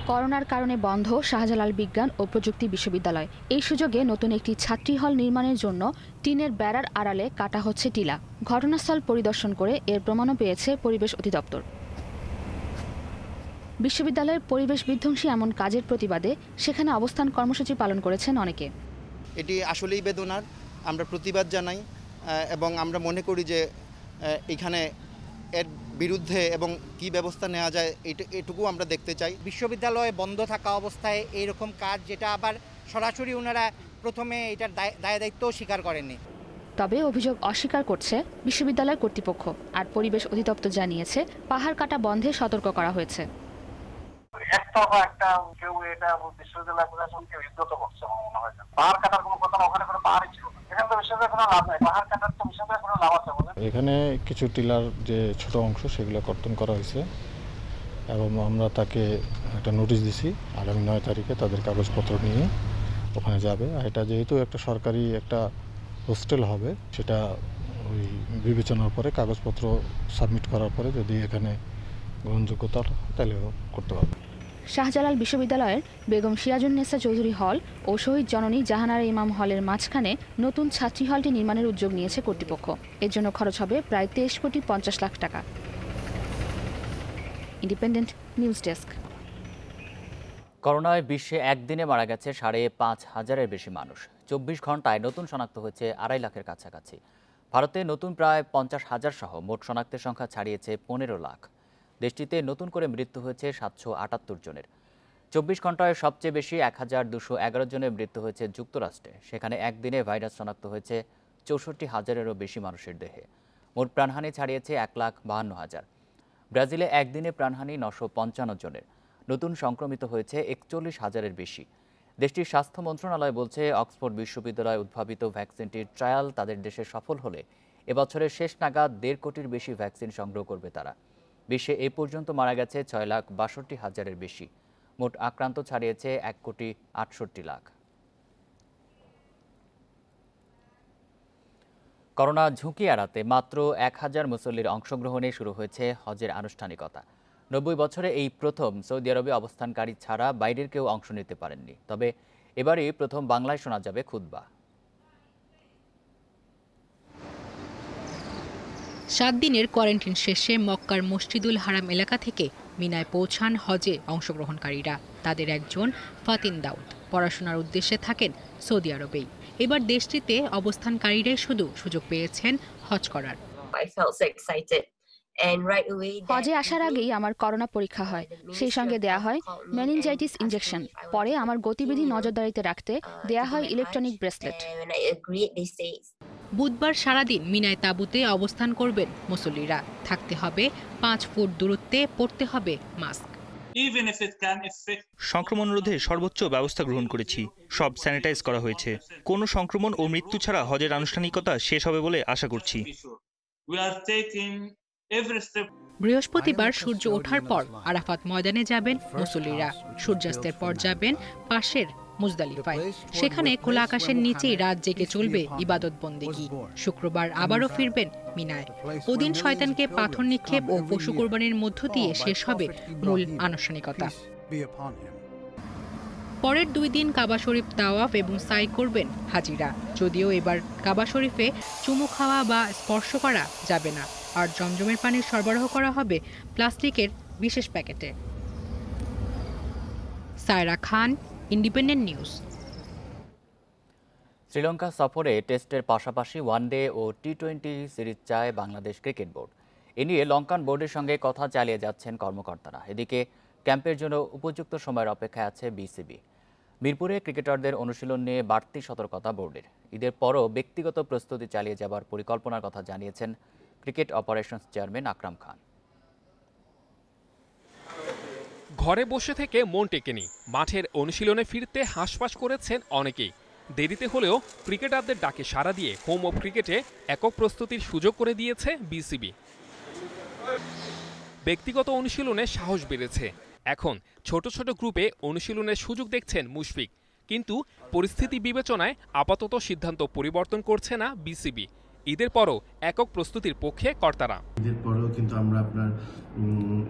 করোনার কারণে বন্ধ শাহজালাল বিজ্ঞান ও প্রযুক্তি বিশ্ববিদ্যালয়। এই সুযোগে নতুন একটি ছাত্রী হল নির্মাণের জন্য টিনের বেড়ার আড়ালে কাটা হচ্ছে টিলা। ঘটনাস্থল পরিদর্শন করে এর প্রমাণও পেয়েছে পরিবেশ অধিদপ্তর। বিশ্ববিদ্যালয়ের পরিবেশ বিধ্বংসী এমন কাজের প্রতিবাদে সেখানে অবস্থান কর্মসূচি পালন করেছেন অনেকে। এটি আসলেই বেদনার, আমরা প্রতিবাদ জানাই এবং আমরা মনে করি যে এখানে এর বিরুদ্ধে এবং কি ব্যবস্থা নেওয়া যায় এটুকু আমরা দেখতে চাই। বিশ্ববিদ্যালয়ে বন্ধ থাকা অবস্থায় এইরকম কাজ, যেটা আবার সরাসরি ওনারা প্রথমে এটার দায়দায়িত্বও স্বীকার করেননি। তবে অভিযোগ অস্বীকার করছে বিশ্ববিদ্যালয় কর্তৃপক্ষ। আর পরিবেশ অধিদপ্তর জানিয়েছে পাহাড় কাটা বন্ধে সতর্ক করা হয়েছে। এখানে কিছু টিলার যে ছোট অংশ সেগুলো কর্তন করা হয়েছে এবং আমরা তাকে একটা নোটিশ দিছি আগামী 9 তারিখে তাদের কাগজপত্র নিয়ে ওখানে যাবে। আর এটা যেহেতু একটা সরকারি একটা হোস্টেল হবে, সেটা ওই বিবেচনার পরে কাগজপত্র সাবমিট করার পরে যদি এখানে গ্রহণযোগ্যতা তাহলে করতে পারবে। শাহজালাল বিশ্ববিদ্যালয়ের বেগম সিরাজুন্নেসা চৌধুরী হল ও শহীদ জননী জাহানারা ইমাম হলের মাঝখানে নতুন ছাত্রী হলটি নির্মাণের উদ্যোগ নিয়েছে কর্তৃপক্ষ। এর জন্য খরচ হবে প্রায় 23,50,00,000 টাকা। Independent news desk. করোনায় বিশ্বে একদিনে মারা গেছে 5,500-এর বেশি মানুষ। 24 ঘন্টায় নতুন শনাক্ত হয়েছে 2.5 লাখের কাছাকাছি। ভারতে নতুন প্রায় 50,000 সহ মোট শনাক্তের সংখ্যা ছাড়িয়েছে 15 লাখ। দেশটিতে নতুন করে মৃত্যু হয়েছে 778 জনের। 24 ঘন্টায় সবচেয়ে বেশি 1,211 জনের মৃত্যু হয়েছে যুক্তরাষ্ট্রে। সেখানে একদিনে ভাইরাস শনাক্ত হয়েছে 64,000-এরও বেশি মানুষের দেহে। মোট প্রাণহানি ছাড়িয়েছে 1,52,000। ব্রাজিলে একদিনে প্রাণহানি 955 জনের। নতুন সংক্রমিত হয়েছে 41,000-এর বেশি। দেশটির স্বাস্থ্য মন্ত্রণালয় বলছে অক্সফোর্ড বিশ্ববিদ্যালয় উদ্ভাবিত ভ্যাকসিনটির ট্রায়াল তাদের দেশে সফল হলে এবছরের শেষ নাগাদ 1.5 কোটির বেশি ভ্যাকসিন সংগ্রহ করবে তারা। বিশ্বে এ পর্যন্ত মারা গেছে 6,62,000-এর বেশি। মোট আক্রান্ত ছাড়িয়েছে 1,68 লাখ। করোনা ঝুঁকি এড়াতে মাত্র 1,000 মুসল্লির অংশগ্রহণে শুরু হয়েছে হজের আনুষ্ঠানিকতা। 90 বছরে এই প্রথম সৌদি আরবে অবস্থানকারী ছাড়া বাইরের কেউ অংশ নিতে পারেননি। তবে এবারই প্রথম বাংলায় শোনা যাবে খুতবা। 7 দিনের কোয়ারেন্টিন শেষে মক্কার মসজিদুল হারাম এলাকা থেকে মিনায় পৌঁছান হজে অংশগ্রহণকারীরা। তাদের একজন ফাতিন দাউদ পড়াশোনার উদ্দেশ্যে থাকেন সৌদি আরবেই। এবার দেশটিতে অবস্থানকারীরা শুধু সুযোগ পেয়েছেন হজ করার। হজে আসার আগেই আমার করোনা পরীক্ষা হয়, সেই সঙ্গে দেয়া হয় মেনিনজাইটিস ইনজেকশন। পরে আমার গতিবিধি নজরদারিতে রাখতে দেয়া হয় ইলেকট্রনিক ব্রেসলেট। বুধবার সারাদিন মিনায় তাঁবুতে অবস্থান করবেন মুসল্লিরা। থাকতে হবে ৫ ফুট দূরত্বে, পড়তে হবে মাস্ক। সংক্রমণ রোধে সর্বোচ্চ ব্যবস্থা গ্রহণ করেছি, সব স্যানিটাইজ করা হয়েছে। কোনো সংক্রমণ ও মৃত্যু ছাড়া হজের আনুষ্ঠানিকতা শেষ হবে বলে আশা করছি। বৃহস্পতিবার সূর্য ওঠার পর আরাফাত ময়দানে যাবেন মুসল্লিরা। সূর্যাস্তের পর যাবেন পাশের মুজদালিফায়, সেখানে খোলা আকাশের নিচেই রাত জেগে চলবে ইবাদত বন্দেগি। শুক্রবার আবারও ফিরবেন মিনায়। ওদিন শয়তানকে পাথর নিক্ষেপ ও পশু কোরবানির মধ্য দিয়ে শেষ হবে মূল আনুষ্ঠানিকতা। পরের 2 দিন কাবা শরীফ তাওয়াফ এবং সাই করবেন হাজিরা। যদিও এবার কাবা শরীফে চুমু খাওয়া বা স্পর্শ করা যাবে না, আর জমজমের পানি সরবরাহ করা হবে প্লাস্টিকের বিশেষ প্যাকেটে। Saira Khan, independent news. শ্রীলঙ্কা সফরে টেস্টের পাশাপাশি ওয়ানডে ও টি-20 সিরিজ চায় বাংলাদেশ ক্রিকেট বোর্ড। এ নিয়ে লঙ্কান বোর্ডের সঙ্গে কথা চালিয়ে যাচ্ছেন কর্মকর্তারা। এদিকে ক্যাম্পের জন্য উপযুক্ত সময়ের অপেক্ষায় আছে বিসিবি। মিরপুরে ক্রিকেটারদের অনুশীলন নিয়ে বাড়তি সতর্কতা বোর্ডের। ঈদের পরও ব্যক্তিগত প্রস্তুতি চালিয়ে যাবার পরিকল্পনার কথা জানিয়েছেন cricket operations chairman Akram Khan. ঘরে বসে থেকে মন টেকেনি, মাঠের অনুশীলনে ফিরতে হাঁসফাঁস করেছেন অনেকেই। দেরিতে হলেও ক্রিকেটারদের ডাকে সাড়া দিয়ে হোম অফ ক্রিকেটে একক প্রস্তুতির সুযোগ করে দিয়েছে বিসিবি। ব্যক্তিগত অনুশীলনে সাহস বেড়েছে, এখন ছোট ছোট গ্রুপে অনুশীলনের সুযোগ দেখছেন মুশফিক। কিন্তু পরিস্থিতি বিবেচনায় আপাতত সিদ্ধান্ত পরিবর্তন করছে না বিসিবি। ঈদের পরও একক প্রস্তুতির পক্ষে কর্তারা। ঈদের পরেও কিন্তু আমরা আপনার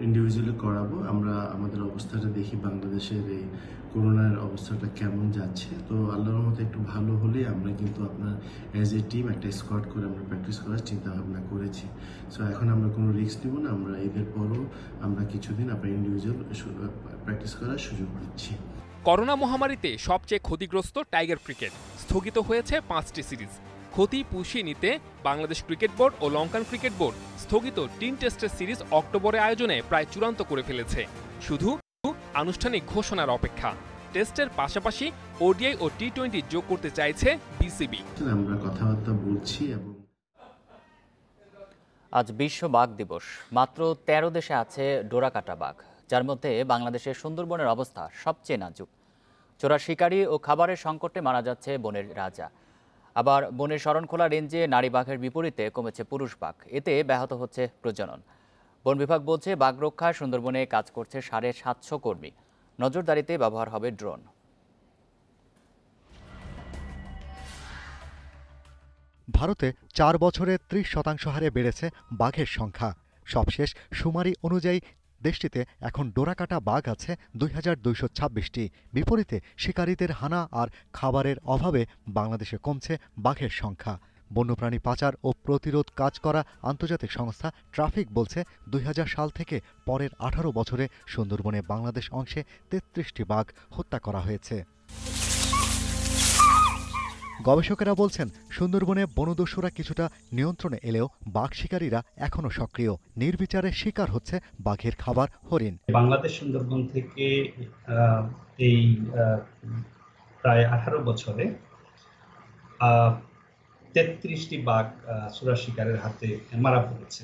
ইন্ডিভিজুয়ালি করাবো। আমরা আমাদের অবস্থাটা দেখি, বাংলাদেশের এই করোনার অবস্থাটা কেমন যাচ্ছে। তো আল্লাহর রহমতে একটু ভালো হলে আমরা কিন্তু আপনার অ্যাজ এ টিম একটা স্কোয়াড করে আমরা প্র্যাকটিস করার চিন্তাভাবনা করেছি। সো এখন আমরা কোনো রিস্ক নেব না। আমরা ঈদের পরও আমরা কিছুদিন আপনার ইন্ডিভিজুয়াল প্র্যাকটিস করার সুযোগ দিচ্ছি। করোনা মহামারীতে সবচেয়ে ক্ষতিগ্রস্ত টাইগার ক্রিকেট, স্থগিত হয়েছে 5টি সিরিজ। ক্ষতি পুষিয়ে নিতে বাংলাদেশ ক্রিকেট বোর্ড ও লঙ্কান ক্রিকেট বোর্ড স্থগিত 3 টেস্টের সিরিজ অক্টোবরে আয়োজনে প্রায় চূড়ান্ত করে ফেলেছে। শুধু আনুষ্ঠানিক ঘোষণার অপেক্ষা। টেস্টের পাশাপাশি ওডিআই ও টি-20 যোগ করতে চাইছে বিসিবি। আমরা কথাবার্তা বলছি। এবং আজ বিশ্ব বাঘ দিবস। মাত্র 13 দেশে আছে ডোরাকাটা বাঘ, যার মধ্যে বাংলাদেশের সুন্দরবনের অবস্থা সবচেয়ে নাজুক। চোরা শিকারী ও খাবারের সংকটে মারা যাচ্ছে বনের রাজা। আবার বনের শরণখোলা রেঞ্জে নারী বাঘের বিপরীতে কমেছে পুরুষ বাঘ, এতে ব্যাহত হচ্ছে প্রজনন। বন বিভাগ বলছে বাঘ রক্ষায় সুন্দরবনে কাজ করছে 750 কর্মী। নজরদারিতে ব্যবহার হবে ড্রোন। ভারতে 4 বছরে 30% হারে বেড়েছে বাঘের সংখ্যা। সবশেষ শুমারি অনুযায়ী দেশটিতে এখন ডোরাকাটা বাঘ আছে 2226টি। বিপরীতে শিকারীদের হানা আর খাবারের অভাবে বাংলাদেশে কমছে বাঘের সংখ্যা। বন্যপ্রাণী পাচার ও প্রতিরোধ কাজ করা আন্তর্জাতিক সংস্থা ট্রাফিক বলছে 2000 সাল থেকে পরের 18 বছরে সুন্দরবনে বাংলাদেশ অংশে 33টি বাঘ হত্যা করা হয়েছে। গবেষকেরা বলছেন সুন্দরবনে বনদস্যুরা কিছুটা নিয়ন্ত্রণে এলেও বাঘ শিকারীরা এখনও সক্রিয়। নির্বিচারে শিকার হচ্ছে বাঘের খাবার হরিণ। বাংলাদেশ সুন্দরবন থেকে এই প্রায় 18 বছরে 33টি বাঘ চোরা শিকারের হাতে মারা পড়েছে।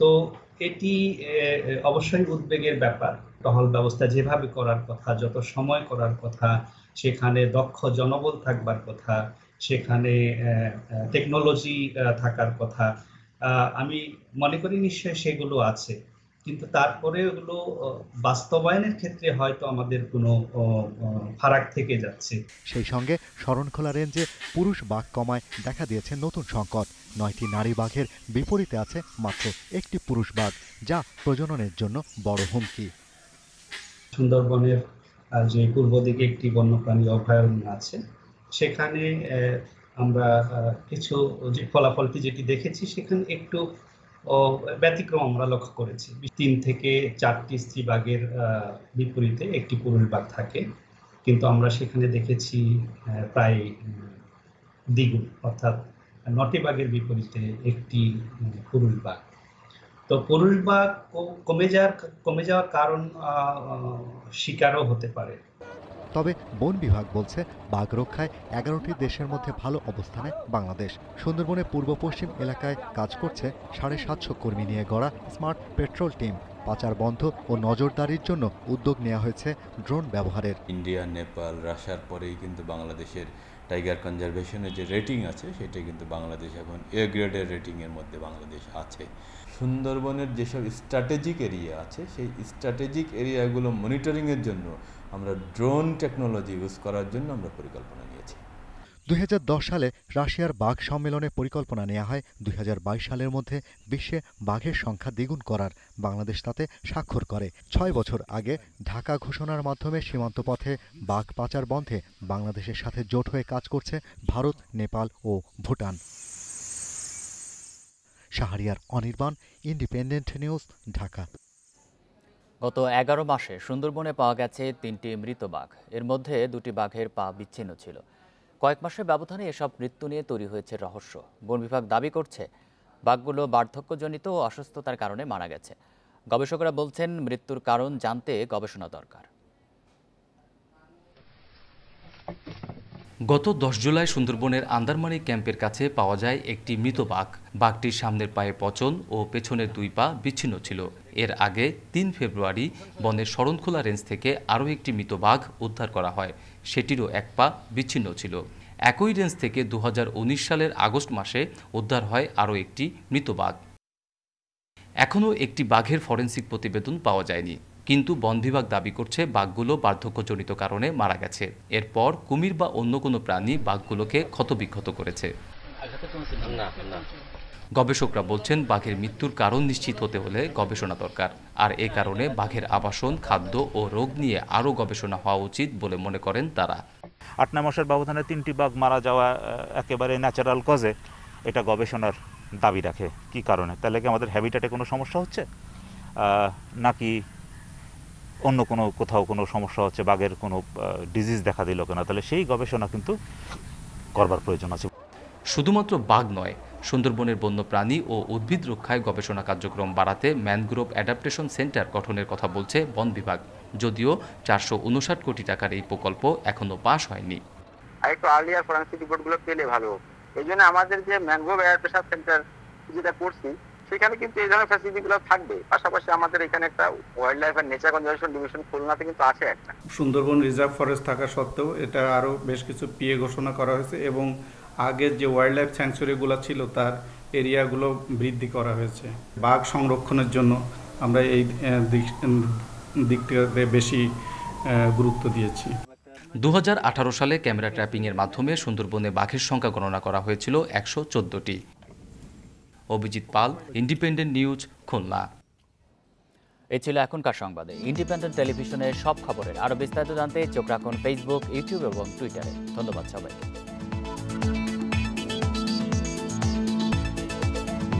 তো এটি অবশ্যই উদ্বেগের ব্যাপার। টহল ব্যবস্থা যেভাবে করার কথা, যত সময় করার কথা, সেখানে দক্ষ জনবল থাকবার কথা, সেখানে টেকনোলজি থাকার কথা, আমি মনে করি নিশ্চয়ই সেগুলো আছে। কিন্তু তারপরে ওগুলো বাস্তবায়নের ক্ষেত্রে হয়তো আমাদের কোনো ফারাক থেকে যাচ্ছে। সেই সঙ্গে শরণখোলা রেঞ্জে পুরুষ বাঘ কমায় দেখা দিয়েছে নতুন সংকট। 9টি নারী বাঘের বিপরীতে আছে মাত্র 1টি পুরুষ বাঘ, যা প্রজননের জন্য বড় হুমকি। সুন্দরবনের যে পূর্ব দিকে একটি বন্যপ্রাণী অভয়ারণ্য আছে, সেখানে আমরা কিছু যে ফলাফলটি যেটি দেখেছি, সেখানে একটু ব্যতিক্রম আমরা লক্ষ্য করেছি। 3 থেকে 4টি স্ত্রীবাঘের বিপরীতে একটি পুরুষ বাঘ থাকে, কিন্তু আমরা সেখানে দেখেছি প্রায় দ্বিগুণ, অর্থাৎ 9টি বাঘের বিপরীতে একটি পুরুষ বাঘ। তো পুরুষ বাঘ কমে যাওয়ার কারণ শিকারও হতে পারে। তবে বন বিভাগ বলছে বাঘ রক্ষায় 11টি দেশের মধ্যে ভালো অবস্থানে বাংলাদেশ। সুন্দরবনে পূর্ব পশ্চিম এলাকায় কাজ করছে 750 কর্মী নিয়ে গড়া স্মার্ট পেট্রোল টিম। পাচার বন্ধ ও নজরদারির জন্য উদ্যোগ নেওয়া হয়েছে ড্রোন ব্যবহারের। ইন্ডিয়া, নেপাল, রাশিয়ার পরেই কিন্তু বাংলাদেশের টাইগার কনজারভেশনের যে রেটিং আছে সেটা কিন্তু বাংলাদেশ এখন এ গ্রেডের রেটিংয়ের মধ্যে বাংলাদেশ আছে। সুন্দরবনের যেসব স্ট্র্যাটেজিক এরিয়া আছে সেই স্ট্র্যাটেজিক এরিয়াগুলো মনিটরিংয়ের জন্য আমরা ড্রোন টেকনোলজি ইউজ করার জন্য আমরা পরিকল্পনা নিয়েছি। 2010 সালে রাশিয়ার বাঘ সম্মেলনে পরিকল্পনা নেওয়া হয় 2022 সালের মধ্যে বিশ্বে বাঘের সংখ্যা দ্বিগুণ করার। বাংলাদেশ তাতে স্বাক্ষর করে। 6 বছর আগে ঢাকা ঘোষণার মাধ্যমে সীমান্ত পথে বাঘ পাচার বন্ধে বাংলাদেশের সাথে জোট হয়ে কাজ করছে ভারত, নেপাল ও ভুটান। Shahriar Anirban, independent news, Dhaka. গত 11 মাসে সুন্দরবনে পাওয়া গেছে 3টি মৃত বাঘ, এর মধ্যে 2টি বাঘের পা বিচ্ছিন্ন ছিল। কয়েক মাসের ব্যবধানে এসব মৃত্যু নিয়ে তৈরি হয়েছে রহস্য। বন বিভাগ দাবি করছে বাঘগুলো বার্ধক্যজনিত ও অসুস্থতার কারণে মারা গেছে। গবেষকরা বলছেন মৃত্যুর কারণ জানতে গবেষণা দরকার। গত 10 জুলাই সুন্দরবনের আন্দারমানি ক্যাম্পের কাছে পাওয়া যায় একটি মৃত বাঘ। বাঘটির সামনের পায়ে পচন ও পেছনের 2 পা বিচ্ছিন্ন ছিল। এর আগে 3 ফেব্রুয়ারি বনের শরণখোলা রেঞ্জ থেকে আরও একটি মৃত বাঘ উদ্ধার করা হয়, সেটিরও 1 পা বিচ্ছিন্ন ছিল। একই রেঞ্জ থেকে 2019 সালের আগস্ট মাসে উদ্ধার হয় আরও একটি মৃত বাঘ। এখনও একটি বাঘের ফরেনসিক প্রতিবেদন পাওয়া যায়নি, কিন্তু বন বিভাগ দাবি করছে বাঘগুলো বার্ধক্যজনিত কারণে মারা গেছে। এরপর কুমির বা অন্য কোনো প্রাণী বাঘগুলোকে ক্ষতবিক্ষত করেছে। গবেষকরা বলছেন বাঘের মৃত্যুর কারণ নিশ্চিত হতে হলে গবেষণা দরকার, আর এ কারণে বাঘের আবাসন, খাদ্য ও রোগ নিয়ে আরও গবেষণা হওয়া উচিত বলে মনে করেন তারা। 8-9 মাসের ব্যবধানে 3টি বাঘ মারা যাওয়া একেবারে ন্যাচারাল কজে, এটা গবেষণার দাবি রাখে। কি কারণে? তাহলে কি আমাদের হ্যাবিটাটে কোনো সমস্যা হচ্ছে, নাকি অন্য কোনো কোথাও কোনো সমস্যা হচ্ছে, বাঘের কোনো ডিজিজ দেখা দিল কিনা, তাহলে সেই গবেষণা কিন্তু করবার প্রয়োজন আছে। শুধুমাত্র বাঘ নয়, সুন্দরবনের বন্য প্রাণী ও উদ্ভিদ রক্ষায় গবেষণা কার্যক্রম বাড়াতে ম্যানগ্রোভ অ্যাডাপ্টেশন সেন্টার গঠনের কথা বলছে বন বিভাগ। যদিও 459 কোটি টাকার এই প্রকল্প এখনও পাশ হয়নি। আরেকটু আর্লিয়ার ফরেন্সিক রিপোর্টগুলো পেলে ভালো। এই জন্য আমাদের যে ম্যানগ্রোভ অ্যাডাপ্টেশন সেন্টার যেটা করছি সেখানে কিন্তু এই ধরনের ফ্যাসিলিটিগুলো থাকবে। পাশাপাশি আমাদের এখানে একটা ওয়াইল্ড লাইফ আর নেচার কনজারভেশন ডিভিশন খুলনাতে কিন্তু আছে একটা। সুন্দরবন রিজার্ভ ফরেস্ট থাকা সত্ত্বেও এটা আরও বেশ কিছু পিএ ঘোষণা করা হয়েছে এবং আগের যে ওয়াইল্ড লাইফ স্যাংচুরিগুলো ছিল তার এরিয়াগুলো বৃদ্ধি করা হয়েছে। বাঘ সংরক্ষণের জন্য আমরা এই দিকটাতে বেশি গুরুত্ব দিয়েছি। 2018 সালে ক্যামেরা ট্র্যাপিংয়ের মাধ্যমে সুন্দরবনে বাঘের সংখ্যা গণনা করা হয়েছিল 114টি। Abhijit Pal, independent news, Khulna. এই ছিল এখনকার সংবাদে। ইন্ডিপেন্ডেন্ট টেলিভিশনের সব খবরের আরও বিস্তারিত জানতে চোখ রাখুন ফেসবুক, ইউটিউব এবং টুইটারে। ধন্যবাদ সবাইকে।